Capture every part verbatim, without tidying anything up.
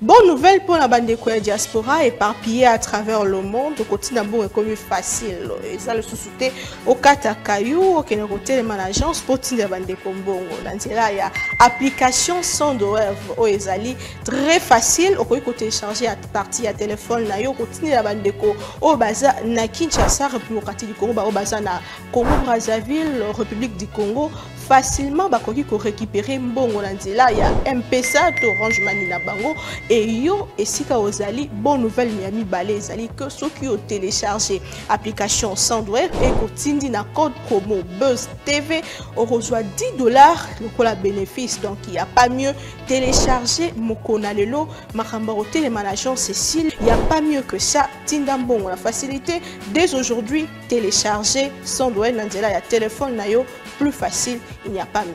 Bonne nouvelle pour la bande de diaspora éparpillée à travers le monde. Le côté d'abord est comme facile. Et ça le sous-souté au Katakayou, au Kenokoté, les managements, pour la bande de Kombongo. Il y a application sans douleur au Ezali. Très facile. Au côté chargé à partir à téléphone, na yo continue la bande de au Baza, na Kinshasa, République du Congo, au Baza, na Congo Brazzaville, République du Congo. Facilement, bakoki ko récupérer mbongo nanzela ya M P S A Orange Mani na bango et yo esika ozali bonne nouvelle Miami balé ezali que ceux qui ont téléchargé application Sandware et kotindi na code promo Buzz T V on reçoit dix dollars lokola bénéfice donc il y a pas mieux télécharger mokona lelo makamba o télémanager Cécile il y a pas mieux que ça tinda mbongo la facilité dès aujourd'hui télécharger Sandware nanzela ya téléphone na yo plus facile. Il n'y a pas mieux.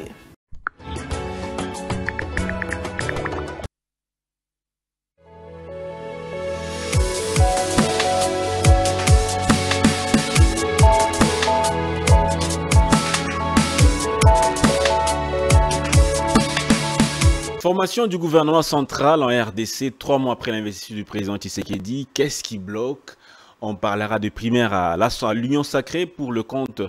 Formation du gouvernement central en R D C, trois mois après l'investiture du président Tshisekedi, qu'est-ce qui bloque? On parlera de primaire à l'Union sacrée pour le compte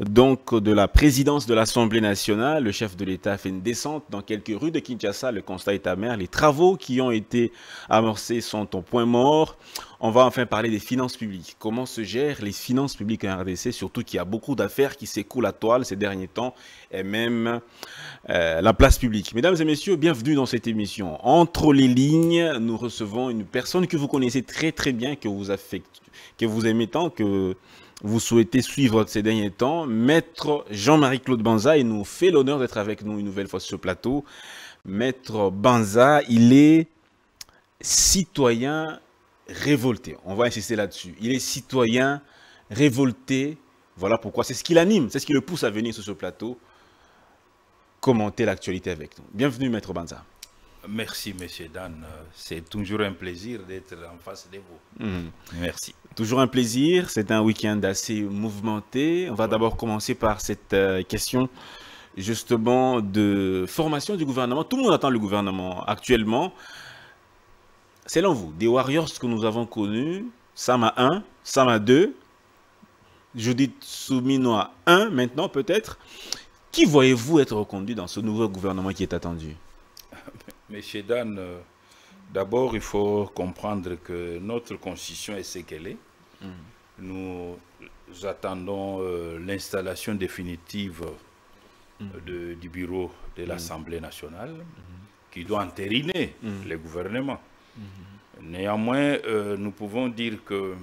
donc de la présidence de l'Assemblée nationale. Le chef de l'État fait une descente dans quelques rues de Kinshasa. Le constat est amer. Les travaux qui ont été amorcés sont au point mort. On va enfin parler des finances publiques. Comment se gèrent les finances publiques en R D C, surtout qu'il y a beaucoup d'affaires qui s'écoulent à toile ces derniers temps et même euh, la place publique. Mesdames et messieurs, bienvenue dans cette émission. Entre les lignes, nous recevons une personne que vous connaissez très très bien, que vous affectez, que vous aimez tant, que vous souhaitez suivre ces derniers temps, Maître Jean-Marie-Claude Banza. Il nous fait l'honneur d'être avec nous une nouvelle fois sur ce plateau. Maître Banza, il est citoyen révolté. On va insister là-dessus. Il est citoyen révolté. Voilà pourquoi. C'est ce qui l'anime, c'est ce qui le pousse à venir sur ce plateau commenter l'actualité avec nous. Bienvenue, Maître Banza. Merci, monsieur Dan. C'est toujours un plaisir d'être en face de vous. Mmh. Merci. Toujours un plaisir. C'est un week-end assez mouvementé. On va ouais. d'abord commencer par cette question, justement, de formation du gouvernement. Tout le monde attend le gouvernement actuellement. Selon vous, des Warriors que nous avons connus, Sama un, Sama deux, Judith Souminoa un, maintenant peut-être, qui voyez-vous être reconduit dans ce nouveau gouvernement qui est attendu? Monsieur Dan, euh, d'abord il faut comprendre que notre constitution est ce qu'elle est. Mmh. Nous attendons euh, l'installation définitive euh, de, du bureau de l'Assemblée nationale mmh. qui doit entériner mmh. le gouvernement. Mmh. Néanmoins, euh, nous pouvons dire que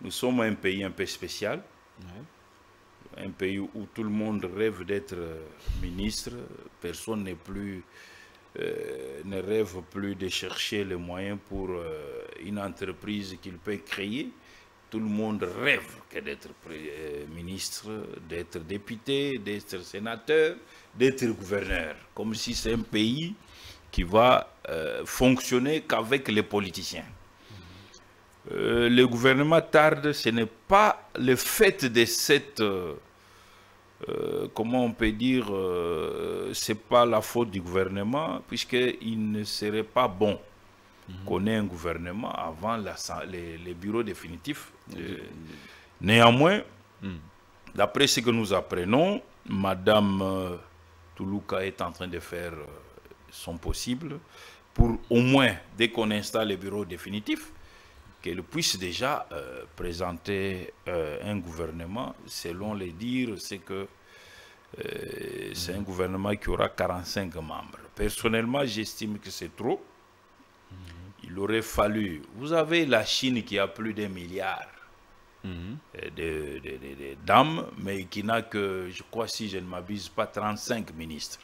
nous sommes un pays un peu spécial. Mmh. Un pays où tout le monde rêve d'être ministre, personne n'est plus... Euh, ne rêve plus de chercher les moyens pour euh, une entreprise qu'il peut créer. Tout le monde rêve que d'être euh, ministre, d'être député, d'être sénateur, d'être gouverneur. Comme si c'est un pays qui va euh, fonctionner qu'avec les politiciens. Euh, le gouvernement tarde, ce n'est pas le fait de cette... Euh, Euh, comment on peut dire, euh, ce n'est pas la faute du gouvernement, puisqu'il ne serait pas bon mmh. qu'on ait un gouvernement avant la, les, les bureaux définitifs. Mmh. Euh, néanmoins, mmh. d'après ce que nous apprenons, Madame euh, Tuluka est en train de faire euh, son possible pour au moins, dès qu'on installe les bureaux définitifs, qu'elle puisse déjà euh, présenter euh, un gouvernement. Selon les dires, c'est que euh, mmh. c'est un gouvernement qui aura quarante-cinq membres. Personnellement, j'estime que c'est trop. Mmh. Il aurait fallu... Vous avez la Chine qui a plus d'un milliard mmh. de, de, de, de dames, mais qui n'a que, je crois, si je ne m'abuse pas, trente-cinq ministres.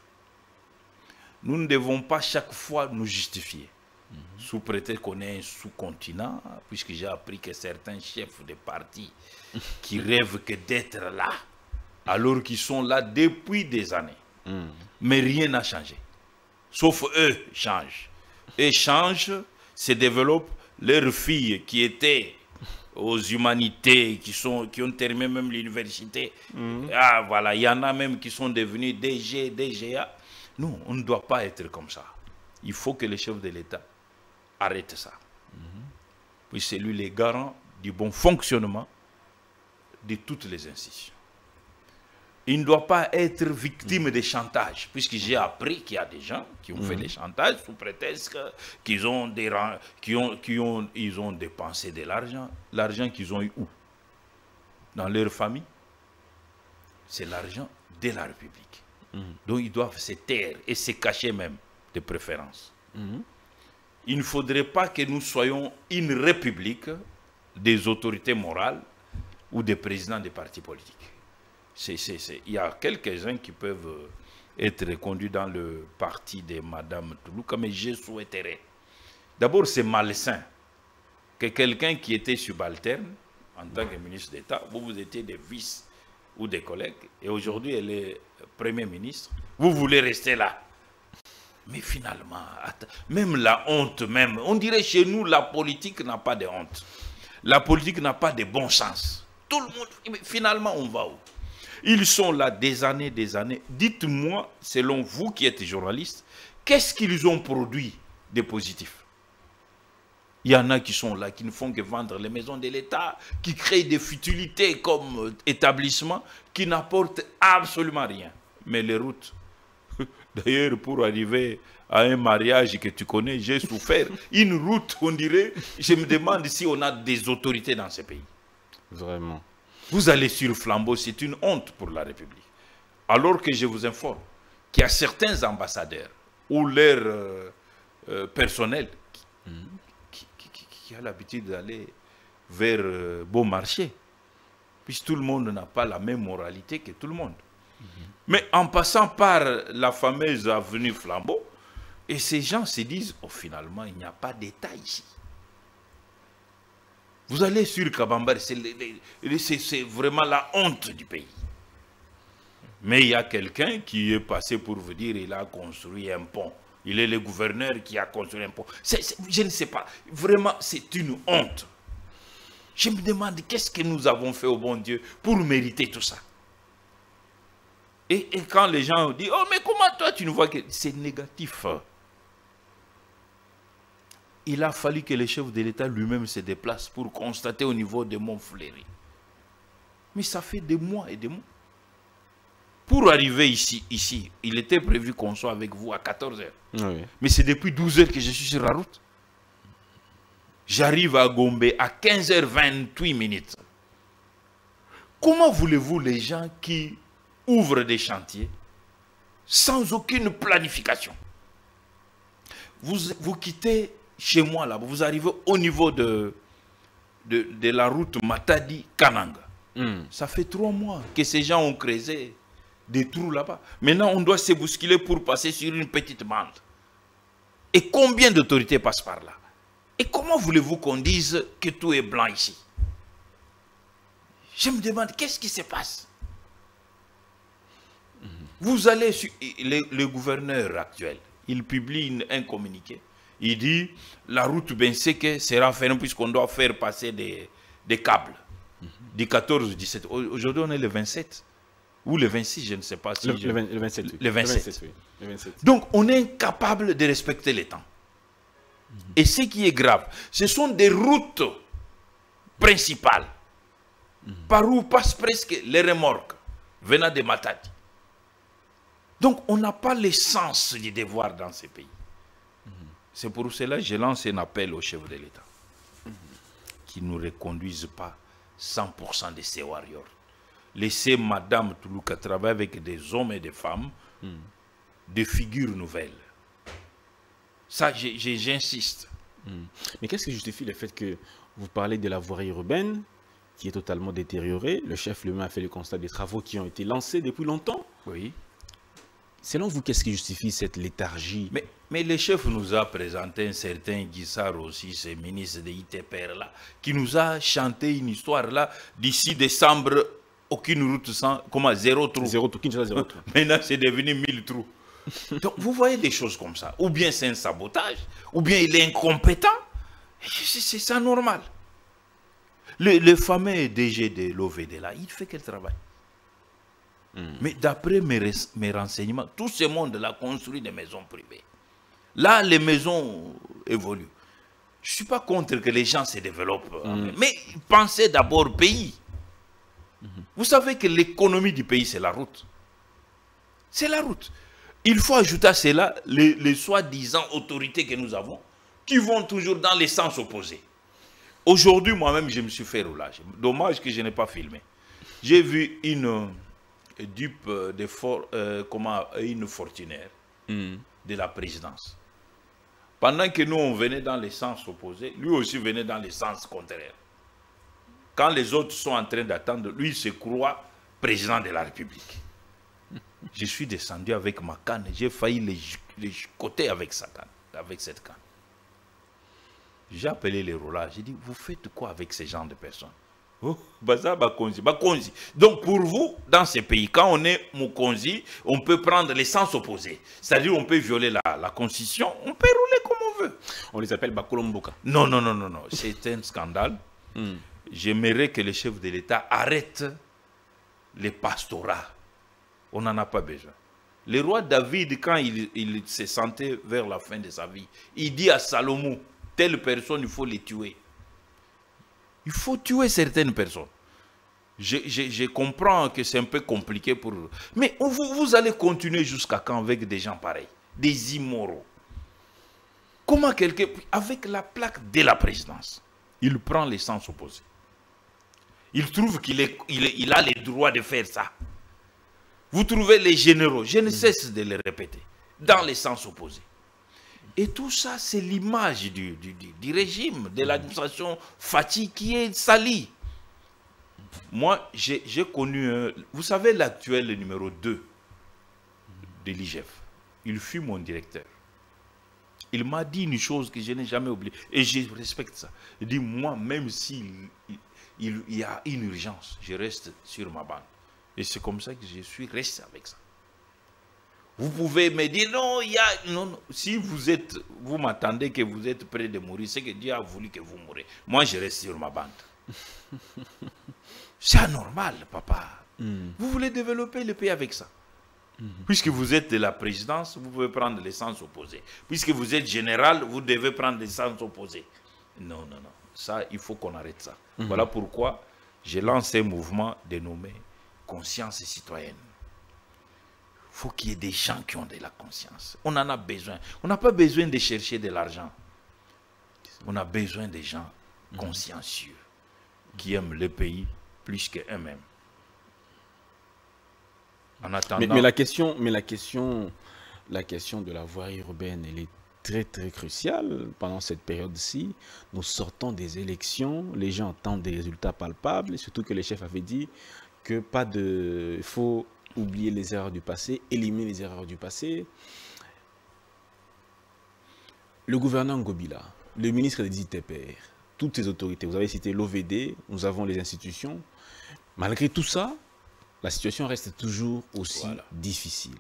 Nous ne devons pas chaque fois nous justifier. Mmh. Sous prétexte qu'on est un sous-continent, puisque j'ai appris que certains chefs de parti qui rêvent que d'être là, alors qu'ils sont là depuis des années. Mmh. Mais rien n'a changé. Sauf eux changent. Eux changent, se développent. Leurs filles qui étaient aux humanités, qui, sont, qui ont terminé même l'université, mmh. ah voilà, il y en a même qui sont devenus D G, D G A. Non, on ne doit pas être comme ça. Il faut que le chef de l'État arrête ça. Mm-hmm. Puis c'est lui le garant du bon fonctionnement de toutes les institutions. Il ne doit pas être victime mmh. de chantage, puisque j'ai appris qu'il y a des gens qui ont mmh. fait des chantages sous prétexte qu'ils ont, des, qui ont, qui ont, ils ont dépensé de l'argent. L'argent qu'ils ont eu où? Dans leur famille. C'est l'argent de la République. Mmh. Donc ils doivent se taire et se cacher même, de préférence. Mmh. Il ne faudrait pas que nous soyons une république des autorités morales ou des présidents des partis politiques. C'est, c'est, c'est. Il y a quelques-uns qui peuvent être conduits dans le parti de Madame Tuluka, mais je souhaiterais. D'abord, c'est malsain que quelqu'un qui était subalterne en tant que ministre d'État, vous, vous étiez des vices ou des collègues, et aujourd'hui, elle est Premier ministre, vous voulez rester là. Mais finalement, même la honte même, on dirait chez nous, la politique n'a pas de honte. La politique n'a pas de bon sens. Tout le monde, finalement, on va où? Ils sont là des années, des années. Dites-moi, selon vous qui êtes journaliste, qu'est-ce qu'ils ont produit de positif? Il y en a qui sont là, qui ne font que vendre les maisons de l'État, qui créent des futilités comme établissement, qui n'apportent absolument rien. Mais les routes, d'ailleurs, pour arriver à un mariage que tu connais, j'ai souffert. Une route, on dirait, je me demande si on a des autorités dans ce pays. Vraiment. Vous allez sur le flambeau, c'est une honte pour la République. Alors que je vous informe qu'il y a certains ambassadeurs ou leur euh, euh, personnel qui, mm-hmm. qui, qui, qui a l'habitude d'aller vers euh, Beaumarchais, puisque tout le monde n'a pas la même moralité que tout le monde. Mm-hmm. Mais en passant par la fameuse avenue Flambeau, et ces gens se disent, oh, finalement, il n'y a pas d'État ici. Vous allez sur Kabambar, c'est vraiment la honte du pays. Mais il y a quelqu'un qui est passé pour vous dire, il a construit un pont. Il est le gouverneur qui a construit un pont. C'est, c'est, je ne sais pas. Vraiment, c'est une honte. Je me demande, qu'est-ce que nous avons fait au bon Dieu pour mériter tout ça? Et, et quand les gens disent, oh, mais comment toi tu ne vois que... C'est négatif. Il a fallu que le chef de l'État lui-même se déplace pour constater au niveau de Montfleury. Mais ça fait des mois et des mois. Pour arriver ici, ici, il était prévu qu'on soit avec vous à quatorze heures. Oui. Mais c'est depuis douze heures que je suis sur la route. J'arrive à Gombe à quinze heures vingt-huit minutes. Comment voulez-vous les gens qui ouvrent des chantiers sans aucune planification? Vous, vous quittez... Chez moi, là, vous arrivez au niveau de, de, de la route Matadi-Kananga. Mm. Ça fait trois mois que ces gens ont creusé des trous là-bas. Maintenant, on doit se bousculer pour passer sur une petite bande. Et combien d'autorités passent par là? Et comment voulez-vous qu'on dise que tout est blanc ici? Je me demande, qu'est-ce qui se passe? Mm. Vous allez sur... Le, le gouverneur actuel, il publie une, un communiqué. Il dit, la route Benseke sera fermée puisqu'on doit faire passer des, des câbles. Mm-hmm. Du quatorze au dix-sept. Aujourd'hui, on est le vingt-sept. Ou le vingt-six, je ne sais pas. Si le, je... le, vingt, le vingt-sept. Oui. Le vingt-sept. Le vingt-sept, oui. Le vingt-sept. Donc, on est incapable de respecter les temps. Mm-hmm. Et ce qui est grave, ce sont des routes principales mm-hmm. par où passent presque les remorques venant de Matadi. Donc, on n'a pas le sens du devoir dans ces pays. C'est pour cela que je lance un appel au chef de l'État qui ne reconduise pas cent pour cent de ces warriors. Laissez Madame Tuluka travailler avec des hommes et des femmes, mm. des figures nouvelles. Ça, j'insiste. Mm. Mais qu'est-ce qui justifie le fait que vous parlez de la voirie urbaine qui est totalement détériorée? Le chef lui-même a fait le constat des travaux qui ont été lancés depuis longtemps. Oui. Selon vous, qu'est-ce qui justifie cette léthargie? Mais, mais le chef nous a présenté un certain Guissard aussi, ce ministre de I T P R là, qui nous a chanté une histoire là, d'ici décembre, aucune route sans, comment, zéro trou. Zéro trou, Kinshasa, zéro trou. Maintenant, c'est devenu mille trous. Donc, vous voyez des choses comme ça. Ou bien c'est un sabotage, ou bien il est incompétent. C'est ça normal. Le, le fameux D G de l'O V D là, il fait quel travail? Mmh. Mais d'après mes, mes renseignements, tout ce monde-là construit des maisons privées. Là, les maisons évoluent. Je ne suis pas contre que les gens se développent. Mmh. Mais pensez d'abord au pays. Mmh. Vous savez que l'économie du pays, c'est la route. C'est la route. Il faut ajouter à cela les, les soi-disant autorités que nous avons, qui vont toujours dans les sens opposés. Aujourd'hui, moi-même, je me suis fait roulage. Dommage que je n'ai pas filmé. J'ai vu une euh, dupe de for, euh, comment, une fortunaire mm. de la présidence. Pendant que nous, on venait dans les sens opposés, lui aussi venait dans les sens contraires. Quand les autres sont en train d'attendre, lui, il se croit président de la République. Je suis descendu avec ma canne. J'ai failli les, les côtés avec sa canne, avec cette canne. J'ai appelé les roulages. J'ai dit, vous faites quoi avec ces gens de personnes? Oh, baza bakonzi, bakonzi. Donc pour vous, dans ces pays, quand on est Mokonzi, on peut prendre les sens opposés. C'est-à-dire on peut violer la, la constitution, on peut rouler comme on veut. On les appelle Bakolomboka. Non, non, non, non, non. C'est un scandale. Mm. J'aimerais que les chefs de l'État arrêtent les pastorats. On n'en a pas besoin. Le roi David, quand il, il se sentait vers la fin de sa vie, il dit à Salomon, telle personne, il faut les tuer. Il faut tuer certaines personnes. Je, je, je comprends que c'est un peu compliqué pour vous. Mais vous, vous allez continuer jusqu'à quand avec des gens pareils, des immoraux? Comment quelqu'un, avec la plaque de la présidence, il prend les sens opposés. Il trouve qu'il est, il est, il a le droit de faire ça. Vous trouvez les généraux, je ne cesse de les répéter, dans les sens opposés. Et tout ça, c'est l'image du, du, du, du régime, de l'administration fatigue qui est salie. Moi, j'ai connu, un, vous savez, l'actuel numéro deux de l'I G F. Il fut mon directeur. Il m'a dit une chose que je n'ai jamais oubliée, et je respecte ça. Il dit, moi, même s'il il, il, il y a une urgence, je reste sur ma bande. Et c'est comme ça que je suis resté avec ça. Vous pouvez me dire, non, il y a... Non, non. Si vous êtes, vous m'attendez que vous êtes prêt de mourir, c'est que Dieu a voulu que vous mouriez. Moi, je reste sur ma bande. C'est anormal, papa. Mm. Vous voulez développer le pays avec ça. Mm. Puisque vous êtes de la présidence, vous pouvez prendre les sens opposés. Puisque vous êtes général, vous devez prendre les sens opposés. Non, non, non. Ça, il faut qu'on arrête ça. Mm. Voilà pourquoi j'ai lancé un mouvement dénommé Conscience Citoyenne. Faut qu'il y ait des gens qui ont de la conscience. On en a besoin. On n'a pas besoin de chercher de l'argent. On a besoin des gens consciencieux qui aiment le pays plus qu'eux-mêmes. En attendant... Mais, mais la question, mais la question, la question de la voirie urbaine, elle est très très cruciale pendant cette période-ci. Nous sortons des élections, les gens attendent des résultats palpables, surtout que les chefs avaient dit que pas de, il faut oublier les erreurs du passé, éliminer les erreurs du passé. Le gouverneur Ngobila, le ministre des I T P R, toutes ces autorités, vous avez cité l'O V D, nous avons les institutions. Malgré tout ça, la situation reste toujours aussi voilà. difficile.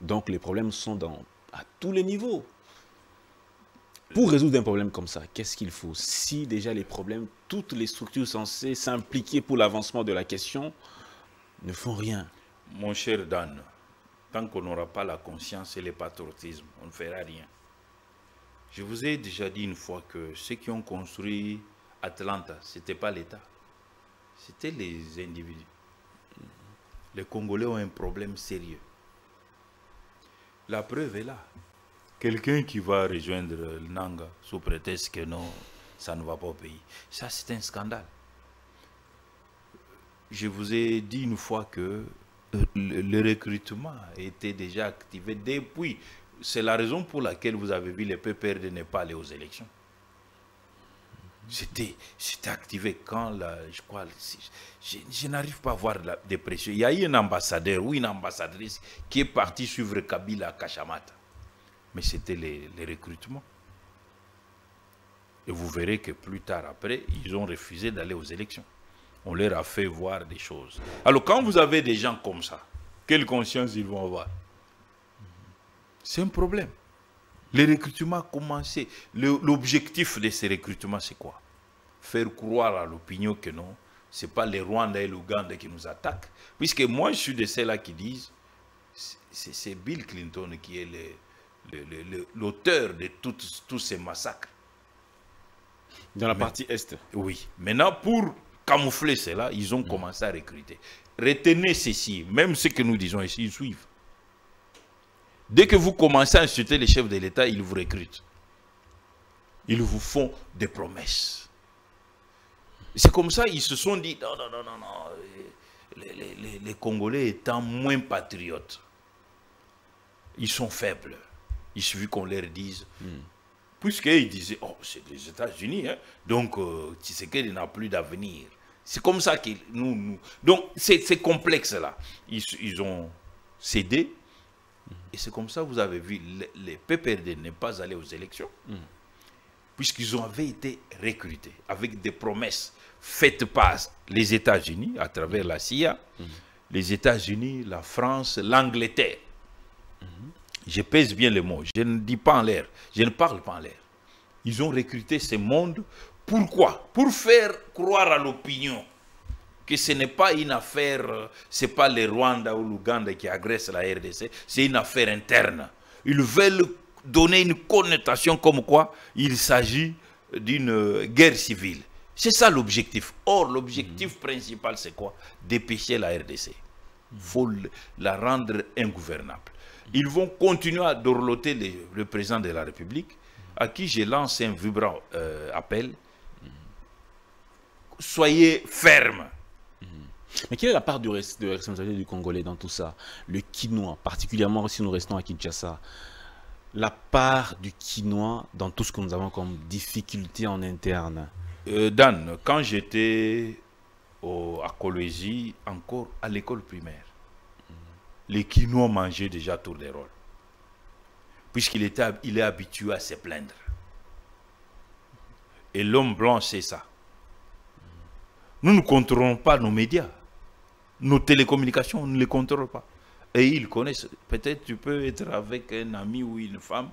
Donc les problèmes sont dans, à tous les niveaux. Pour résoudre un problème comme ça, qu'est-ce qu'il faut? Si déjà les problèmes, toutes les structures censées s'impliquer pour l'avancement de la question ne font rien. Mon cher Dan, tant qu'on n'aura pas la conscience et le patriotisme, on ne fera rien. Je vous ai déjà dit une fois que ceux qui ont construit Atlanta, ce n'était pas l'État, c'était les individus. Les Congolais ont un problème sérieux. La preuve est là. Quelqu'un qui va rejoindre le Nanga sous prétexte que non, ça ne va pas au pays. Ça, c'est un scandale. Je vous ai dit une fois que le, le recrutement était déjà activé depuis. C'est la raison pour laquelle vous avez vu les P P R D ne pas aller aux élections. C'était activé quand, la, je crois, je, je n'arrive pas à voir la dépression. Il y a eu un ambassadeur ou une ambassadrice qui est partie suivre Kabila à Kachamat. Mais c'était les, les recrutements. Et vous verrez que plus tard après, ils ont refusé d'aller aux élections. On leur a fait voir des choses. Alors quand vous avez des gens comme ça, quelle conscience ils vont avoir? C'est un problème. Le recrutement a commencé. L'objectif de ces recrutements, c'est quoi? Faire croire à l'opinion que non, ce n'est pas les Rwandais et l'Ouganda qui nous attaquent. Puisque moi, je suis de ceux-là qui disent, c'est Bill Clinton qui est le... l'auteur de tout, tous ces massacres. Dans la Mais, partie Est. Oui. Maintenant, pour camoufler cela, ils ont mmh. commencé à recruter. Retenez ceci, même ce que nous disons ici, ils suivent. Dès que vous commencez à insulter les chefs de l'État, ils vous recrutent. Ils vous font des promesses. C'est comme ça, ils se sont dit, non, non, non, non, non, les, les, les, les Congolais étant moins patriotes, ils sont faibles. Il suffit qu'on leur dise. Mm. Puisqu'ils disaient, oh, c'est les États-Unis, hein, donc euh, Tshisekedi n'a plus d'avenir. C'est comme ça qu'ils nous, nous... Donc, c'est complexe là. Ils, ils ont cédé. Mm. Et c'est comme ça, vous avez vu, les, les P P R D n'est pas allé aux élections. Mm. Puisqu'ils avaient été recrutés avec des promesses faites par les États-Unis, à travers la C I A, mm-hmm. les États-Unis, la France, l'Angleterre. Mm-hmm. Je pèse bien les mots, je ne dis pas en l'air, je ne parle pas en l'air. Ils ont recruté ce monde. Pourquoi? Pour faire croire à l'opinion que ce n'est pas une affaire, ce n'est pas le Rwanda ou l'Ouganda qui agressent la R D C, c'est une affaire interne. Ils veulent donner une connotation comme quoi il s'agit d'une guerre civile. C'est ça l'objectif. Or, l'objectif mmh. principal, c'est quoi? Dépêcher la R D C. Il faut la rendre ingouvernable. Ils vont continuer à dorloter les, le président de la République, à qui je lance un vibrant euh, appel. Soyez ferme. Mais quelle est la part de responsabilité du Congolais dans tout ça? Le Kinois, particulièrement si nous restons à Kinshasa. La part du Kinois dans tout ce que nous avons comme difficulté en interne. Euh, Dan, quand j'étais à Kolwezi, encore à l'école primaire, mm. les Kinois mangeaient déjà tour des rôles. Puisqu'il était, il est habitué à se plaindre. Et l'homme blanc, c'est ça. Nous ne contrôlons pas nos médias. Nos télécommunications, on ne les contrôle pas. Et ils connaissent, peut-être tu peux être avec un ami ou une femme,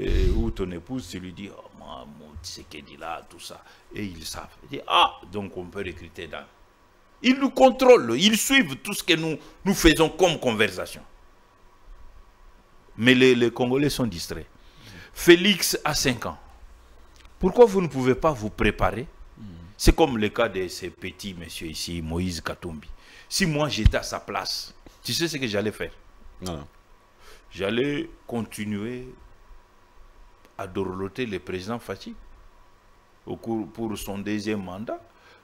euh, ou ton épouse, tu lui dis, oh, moi, moi, tu sais qu'elle dit là, tout ça. Et ils savent. Ils disent, ah, donc on peut recruter dans. Ils nous contrôlent, ils suivent tout ce que nous, nous faisons comme conversation. Mais les, les Congolais sont distraits. Mmh. Félix a cinq ans. Pourquoi vous ne pouvez pas vous préparer? Mmh. C'est comme le cas de ces petits messieurs ici, Moïse Katumbi. Si moi j'étais à sa place, tu sais ce que j'allais faire? Non. J'allais continuer à dorloter le président Fathi au cours, pour son deuxième mandat,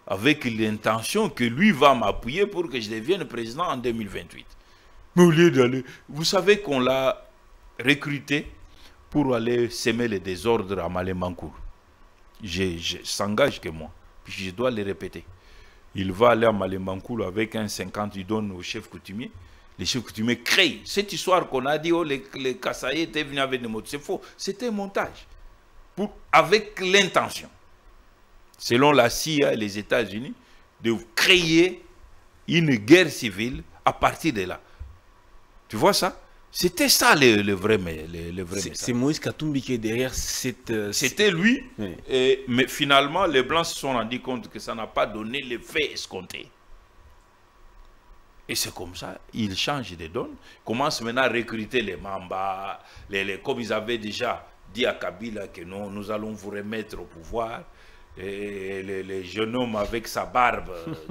avec l'intention que lui va m'appuyer pour que je devienne président en deux mille vingt-huit. Mais au lieu d'aller... Vous savez qu'on l'a recruté pour aller semer les désordres à Malemba-Nkulu. Je, je s'engage que moi, puis je dois le répéter. Il va aller à Malemba-Nkulu avec un cinquante, il donne au chef coutumier. Les chefs coutumiers créent. Cette histoire qu'on a dit, oh, les, les Kassayés étaient venus avec des mots, c'est faux. C'était un montage. Pour, avec l'intention, selon la C I A et les États-Unis, de créer une guerre civile à partir de là. Tu vois ça? C'était ça le, le vrai, le, le vrai message. C'est Moïse Katumbi qui est derrière cette... Euh, C'était lui, oui. et, mais finalement, les Blancs se sont rendus compte que ça n'a pas donné l'effet escompté. Et c'est comme ça, ils changent de donne, commencent maintenant à recruter les Mamba, les, les, comme ils avaient déjà dit à Kabila que non, nous allons vous remettre au pouvoir. Et le, le jeune homme avec sa barbe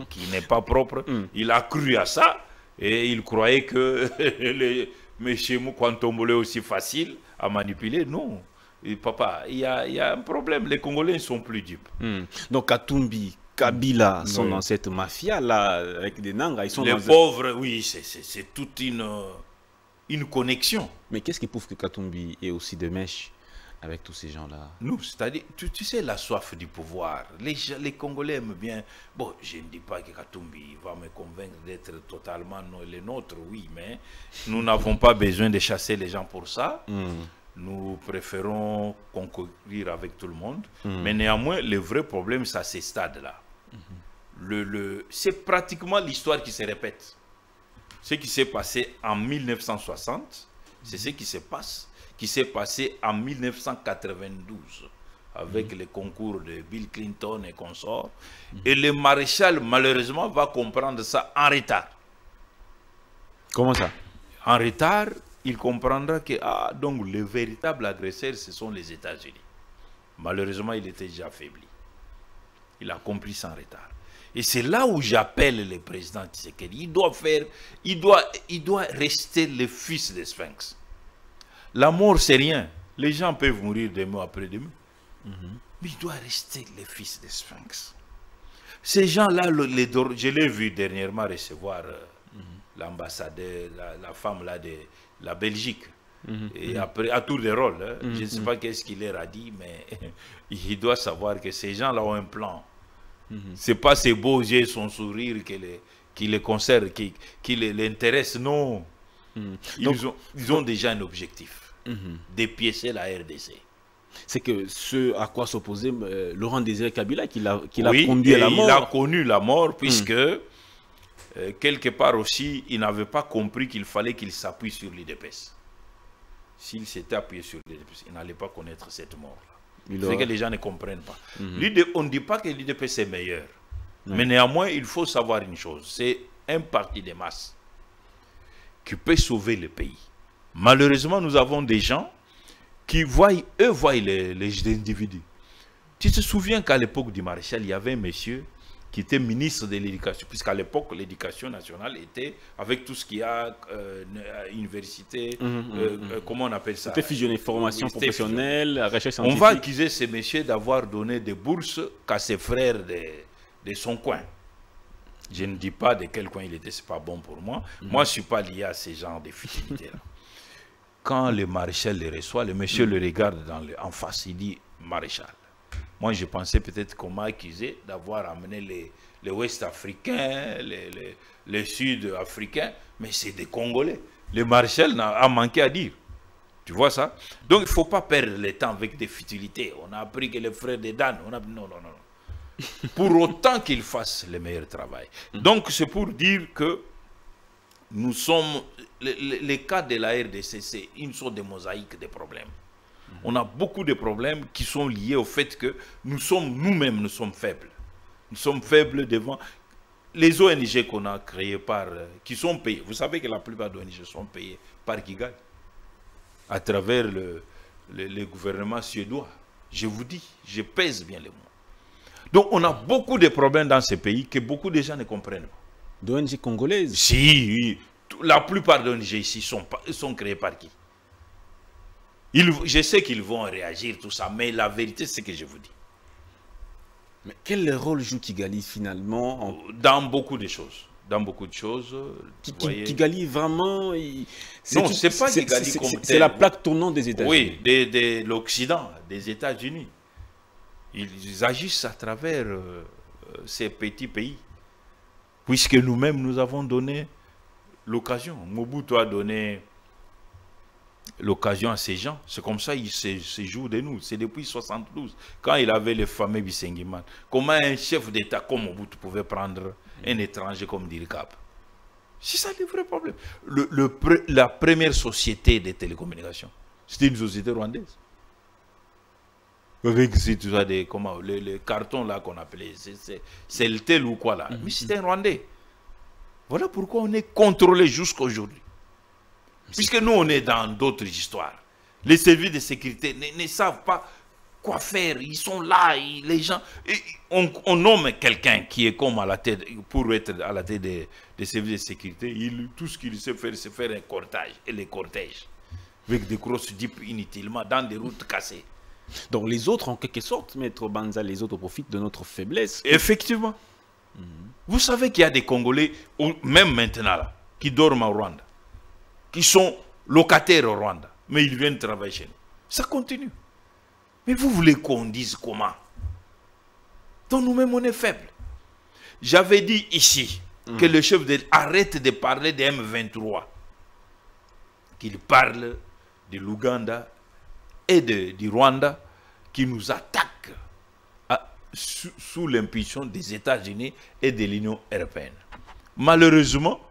qui n'est pas propre, mm. il a cru à ça et il croyait que... les, mais chez nous, quand on est aussi facile à manipuler, non. Et papa, il y, y a un problème. Les Congolais sont plus dupes. Mmh. Donc, Katumbi, Kabila sont oui. dans cette mafia-là, avec des nangas. Ils sont les dans pauvres, un... oui, c'est toute une, une connexion. Mais qu'est-ce qui prouve que Katumbi est aussi de mèche avec tous ces gens-là? Non, c'est-à-dire, tu, tu sais, la soif du pouvoir. Les, les Congolais aiment bien... Bon, je ne dis pas que Katumbi va me convaincre d'être totalement no, les nôtres, oui, mais nous n'avons pas besoin de chasser les gens pour ça. Mm. Nous préférons concourir avec tout le monde. Mm. Mais néanmoins, le vrai problème, c'est à ces stades-là. Mm. Le, le, c'est pratiquement l'histoire qui se répète. Ce qui s'est passé en mille neuf cent soixante, c'est mm. ce qui se passe. Qui s'est passé en mille neuf cent quatre-vingt-douze avec mmh. les concours de Bill Clinton et consorts. Mmh. Et le maréchal, malheureusement, va comprendre ça en retard. Comment ça? En retard, il comprendra que ah, donc, le véritable agresseur, ce sont les États-Unis. Malheureusement, il était déjà affaibli. Il a compris sans retard. Et c'est là où j'appelle le président Tshisekedi. Il doit faire, il doit, il doit rester le fils des Sphinx. La mort, c'est rien. Les gens peuvent mourir demain après-demain. Mm-hmm. Mais il doit rester le fils des Sphinx. Ces gens-là, le, je l'ai vu dernièrement recevoir euh, mm-hmm. l'ambassadeur, la, la femme là de la Belgique. Mmh, et mmh. après, à tour de rôle, hein, mmh, je ne sais pas mmh. qu'est-ce qu'il leur a dit, mais il doit savoir que ces gens-là ont un plan. Mmh. Ce n'est pas ses beaux yeux, son sourire qui les, qui les concerne, qui, qui l'intéresse, non. Mmh. Ils, donc, ont, ils ont donc, déjà un objectif, mmh. dépiécer la R D C. C'est que ce à quoi s'opposait euh, Laurent Désiré Kabila, qui l'a oui, conduit à la mort. Il a connu la mort, puisque... Mmh. Euh, quelque part aussi, il n'avait pas compris qu'il fallait qu'il s'appuie sur l'U D P S. S'il s'était appuyé sur l'U D P S, il n'allait pas connaître cette mort-là. C'est que les gens ne comprennent pas. Mm-hmm. On ne dit pas que l'U D P S est meilleur. Mm-hmm. Mais néanmoins, il faut savoir une chose. C'est un parti de masse qui peut sauver le pays. Malheureusement, nous avons des gens qui voient, eux voient les, les individus. Tu te souviens qu'à l'époque du maréchal, il y avait un monsieur qui était ministre de l'éducation, puisqu'à l'époque, l'éducation nationale était, avec tout ce qu'il y a, euh, université, mmh, mmh, euh, mmh. comment on appelle ça? C'était fusionné, formation professionnelle, fusionné. Recherche scientifique. On va accuser ces messieurs d'avoir donné des bourses qu'à ses frères de, de son coin. Je ne dis pas de quel coin il était, ce n'est pas bon pour moi. Mmh. Moi, je ne suis pas lié à ces genres de futilités-là. Quand le maréchal les reçoit, le monsieur mmh. le regarde dans le, en face, il dit « Maréchal ». Moi, je pensais peut-être qu'on m'a accusé d'avoir amené les, les Ouest-Africains, les, les, les Sud-Africains, mais c'est des Congolais. Le maréchal a manqué à dire. Tu vois ça? Donc, il ne faut pas perdre le temps avec des futilités. On a appris que les frères des Dan, on a... Non, non, non. non. Pour autant qu'ils fassent le meilleur travail. Donc, c'est pour dire que nous sommes... Les, les cas de la R D C, c'est une sorte de mosaïque des problèmes. On a beaucoup de problèmes qui sont liés au fait que nous sommes nous-mêmes, nous sommes faibles. Nous sommes faibles devant les O N G qu'on a créées par, qui sont payées. Vous savez que la plupart des O N G sont payées par qui gagne à travers le, le, le gouvernement suédois. Je vous dis, je pèse bien les mots. Donc on a beaucoup de problèmes dans ce pays que beaucoup de gens ne comprennent pas. D'O N G congolaises? Si, la plupart des O N G ici sont, sont créées par qui? Ils, je sais qu'ils vont réagir, tout ça, mais la vérité, c'est ce que je vous dis. Mais quel rôle joue Kigali, finalement en... Dans beaucoup de choses. Dans beaucoup de choses. Qui, voyez... Kigali, vraiment... Il... Non, tout... c'est pas Kigali comme tel. C'est la plaque tournante des États-Unis. Oui, de, de, de l'Occident, des États-Unis. Ils agissent à travers euh, ces petits pays. Puisque nous-mêmes, nous avons donné l'occasion. Mobutu a donné... l'occasion à ces gens, c'est comme ça ils se, se jouent de nous, c'est depuis soixante-douze quand il avait le fameux Bissengiman. Comment un chef d'état comme Mobutu pouvait prendre un étranger comme Dirkap? C'est ça le vrai problème. le, le, la première société de télécommunications, c'était une société rwandaise avec des, comment, le, le carton là qu'on appelait c'est le tel ou quoi là, mais c'était un Rwandais. Voilà pourquoi on est contrôlé jusqu'à aujourd'hui. Puisque nous, on est dans d'autres histoires. Les services de sécurité ne, ne savent pas quoi faire. Ils sont là, ils, les gens... Et on, on nomme quelqu'un qui est comme à la tête, pour être à la tête des, des services de sécurité. Il, tout ce qu'il sait faire, c'est faire un cortège. Et les cortèges, avec des grosses jeeps inutilement, dans des routes cassées. Donc les autres, en quelque sorte, Maître Banza, les autres profitent de notre faiblesse. Effectivement. Mmh. Vous savez qu'il y a des Congolais, même maintenant, là, qui dorment au Rwanda, qui sont locataires au Rwanda, mais ils viennent travailler chez nous. Ça continue. Mais vous voulez qu'on dise comment? Donc nous-mêmes, on est faibles. J'avais dit ici mmh. que le chef de l'État arrête de parler des M vingt-trois, qu'il parle de l'Ouganda et de, du Rwanda, qui nous attaquent à, sous, sous l'impulsion des États-Unis et de l'Union européenne. Malheureusement,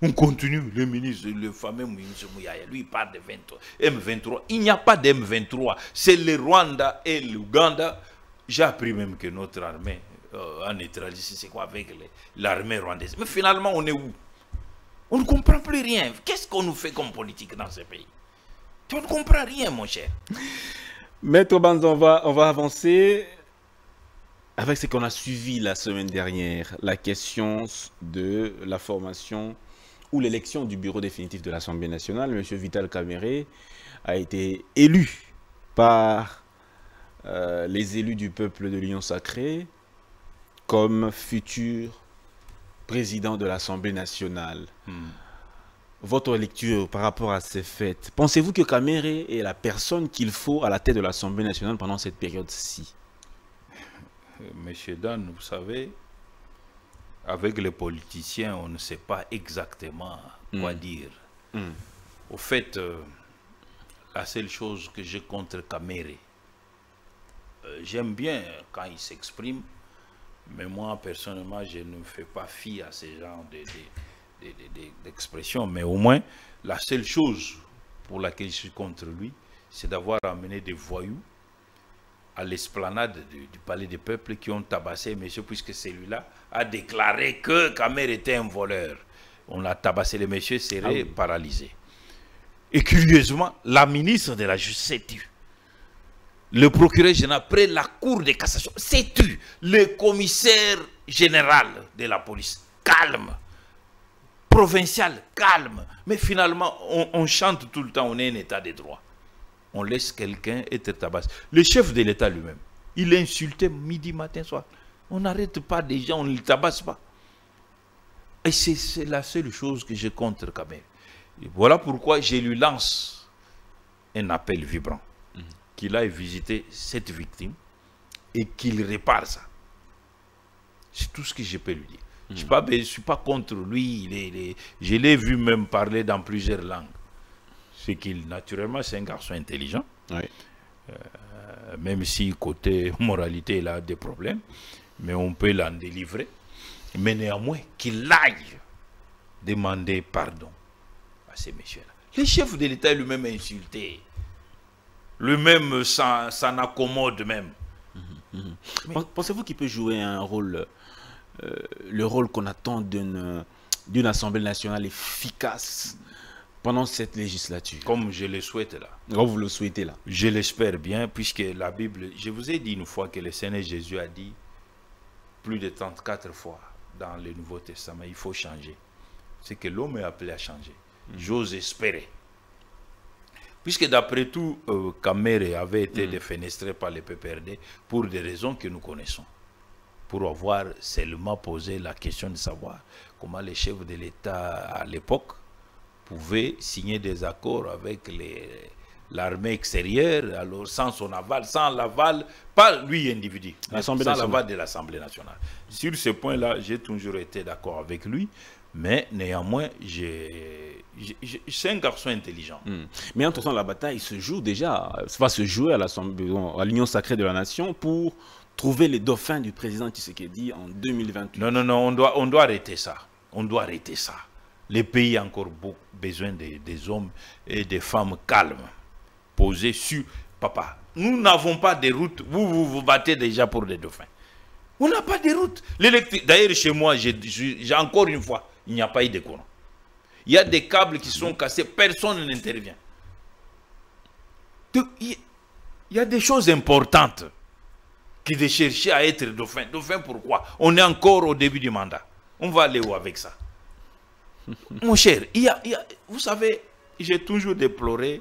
on continue, le ministre, le fameux ministre Mouyaya, lui il parle de M vingt-trois. Il n'y a pas d'M vingt-trois, c'est le Rwanda et l'Ouganda. J'ai appris même que notre armée euh, en neutralisé, c'est quoi avec l'armée rwandaise. Mais finalement, on est où? On ne comprend plus rien. Qu'est-ce qu'on nous fait comme politique dans ce pays? Tu ne comprends rien, mon cher. Maître Banza, on va, on va avancer avec ce qu'on a suivi la semaine dernière, la question de la formation ou l'élection du bureau définitif de l'Assemblée nationale. M. Vital Kamerhe a été élu par euh, les élus du peuple de l'Union sacrée comme futur président de l'Assemblée nationale. Hmm. Votre lecture par rapport à ces faits, pensez-vous que Kamerhe est la personne qu'il faut à la tête de l'Assemblée nationale pendant cette période-ci? Monsieur Dan, vous savez, avec les politiciens, on ne sait pas exactement quoi mmh. dire. Mmh. Au fait, euh, la seule chose que j'ai contre Kamerhe, euh, j'aime bien quand il s'exprime, mais moi, personnellement, je ne fais pas fi à ce genre de... de d'expression, mais au moins la seule chose pour laquelle je suis contre lui, c'est d'avoir amené des voyous à l'esplanade du, du palais des peuples qui ont tabassé monsieur, puisque celui-là a déclaré que Kamerhe était un voleur. On l'a tabassé, le monsieur serait ah oui. paralysé. Et curieusement, la ministre de la justice s'est tue. Le procureur général près la cour de cassation s'est tue. Le commissaire général de la police, calme. Provincial, calme. Mais finalement, on, on chante tout le temps, on est un état de droit. On laisse quelqu'un être tabassé. Le chef de l'État lui-même, il est insulté midi, matin, soir. On n'arrête pas des gens, on ne le tabasse pas. Et c'est la seule chose que je contre quand même. Et voilà pourquoi je lui lance un appel vibrant. Mmh. Qu'il aille visiter cette victime et qu'il répare ça. C'est tout ce que je peux lui dire. Je ne suis pas, je suis pas contre lui. Il est, il est, je l'ai vu même parler dans plusieurs langues. C'est qu'il, naturellement, c'est un garçon intelligent. Oui. Euh, même si, côté moralité, il a des problèmes. Mais on peut l'en délivrer. Mais néanmoins, qu'il aille demander pardon à ces messieurs-là. Le chef de l'État lui-même est insulté. Lui-même s'en accommode même. Mmh, mmh. Pensez-vous qu'il peut jouer un rôle... Euh, le rôle qu'on attend d'une d'une Assemblée nationale efficace pendant cette législature? Comme je le souhaite là. Comme vous le souhaitez là. Je l'espère bien, puisque la Bible, je vous ai dit une fois que le Seigneur Jésus a dit plus de trente-quatre fois dans le Nouveau Testament, il faut changer. C'est que l'homme est appelé à changer. Mmh. J'ose espérer. Puisque d'après tout, euh, Kamerhe avait été mmh. défenestré par le P P R D pour des raisons que nous connaissons. Pour avoir seulement posé la question de savoir comment les chefs de l'État à l'époque pouvaient signer des accords avec l'armée extérieure, alors sans son aval, sans l'aval, pas lui individu, sans l'aval de l'Assemblée nationale. Sur ce point-là, j'ai toujours été d'accord avec lui, mais néanmoins, c'est un garçon intelligent. Mmh. Mais en tout temps, la bataille se joue déjà, va se jouer à l'Union sacrée de la nation pour... trouver les dauphins du président Tshisekedi en deux mille vingt-huit. Non, non, non, on doit, on doit arrêter ça. On doit arrêter ça. Le pays a encore beaucoup besoin de, des hommes et des femmes calmes, posés sur papa. Nous n'avons pas de route. Vous, vous vous battez déjà pour des dauphins. On n'a pas de route. D'ailleurs, chez moi, j'ai encore une fois, il n'y a pas eu de courant. Il y a des câbles qui sont cassés. Personne n'intervient. Il y a des choses importantes. Qui de chercher à être dauphin. Dauphin pourquoi? On est encore au début du mandat. On va aller où avec ça? Mon cher, il y a, il y a, vous savez, j'ai toujours déploré,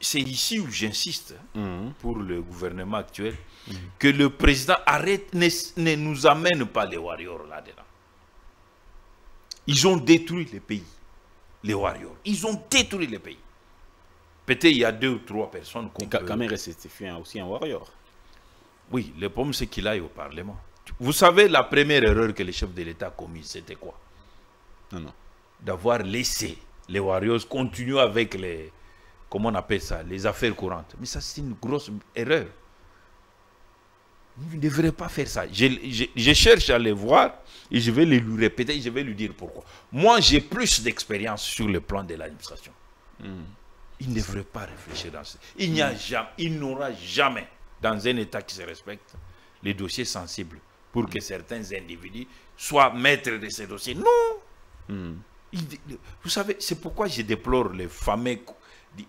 c'est ici où j'insiste mmh. pour le gouvernement actuel, mmh. que le président arrête, ne, ne nous amène pas les warriors là-dedans. Ils ont détruit le pays, les warriors. Ils ont détruit le pays. Peut-être il y a deux ou trois personnes qu'on peut... Kamerhe, c'était aussi un warrior. Oui, le problème, c'est qu'il aille au Parlement. Vous savez, la première erreur que le chef de l'État a commise, c'était quoi? Non, non. D'avoir laissé les warriors continuer avec les... Comment on appelle ça? Les affaires courantes. Mais ça, c'est une grosse erreur. Vous ne devrez pas faire ça. Je, je, je cherche à les voir et je vais les lui répéter, je vais lui dire pourquoi. Moi, j'ai plus d'expérience sur le plan de l'administration. Mm. Il ne devrait pas réfléchir dans ça. Il n'y a jamais, il n'aura jamais... dans un État qui se respecte, les dossiers sensibles, pour que certains individus soient maîtres de ces dossiers. Non, Mm. Il, vous savez, c'est pourquoi je déplore les fameux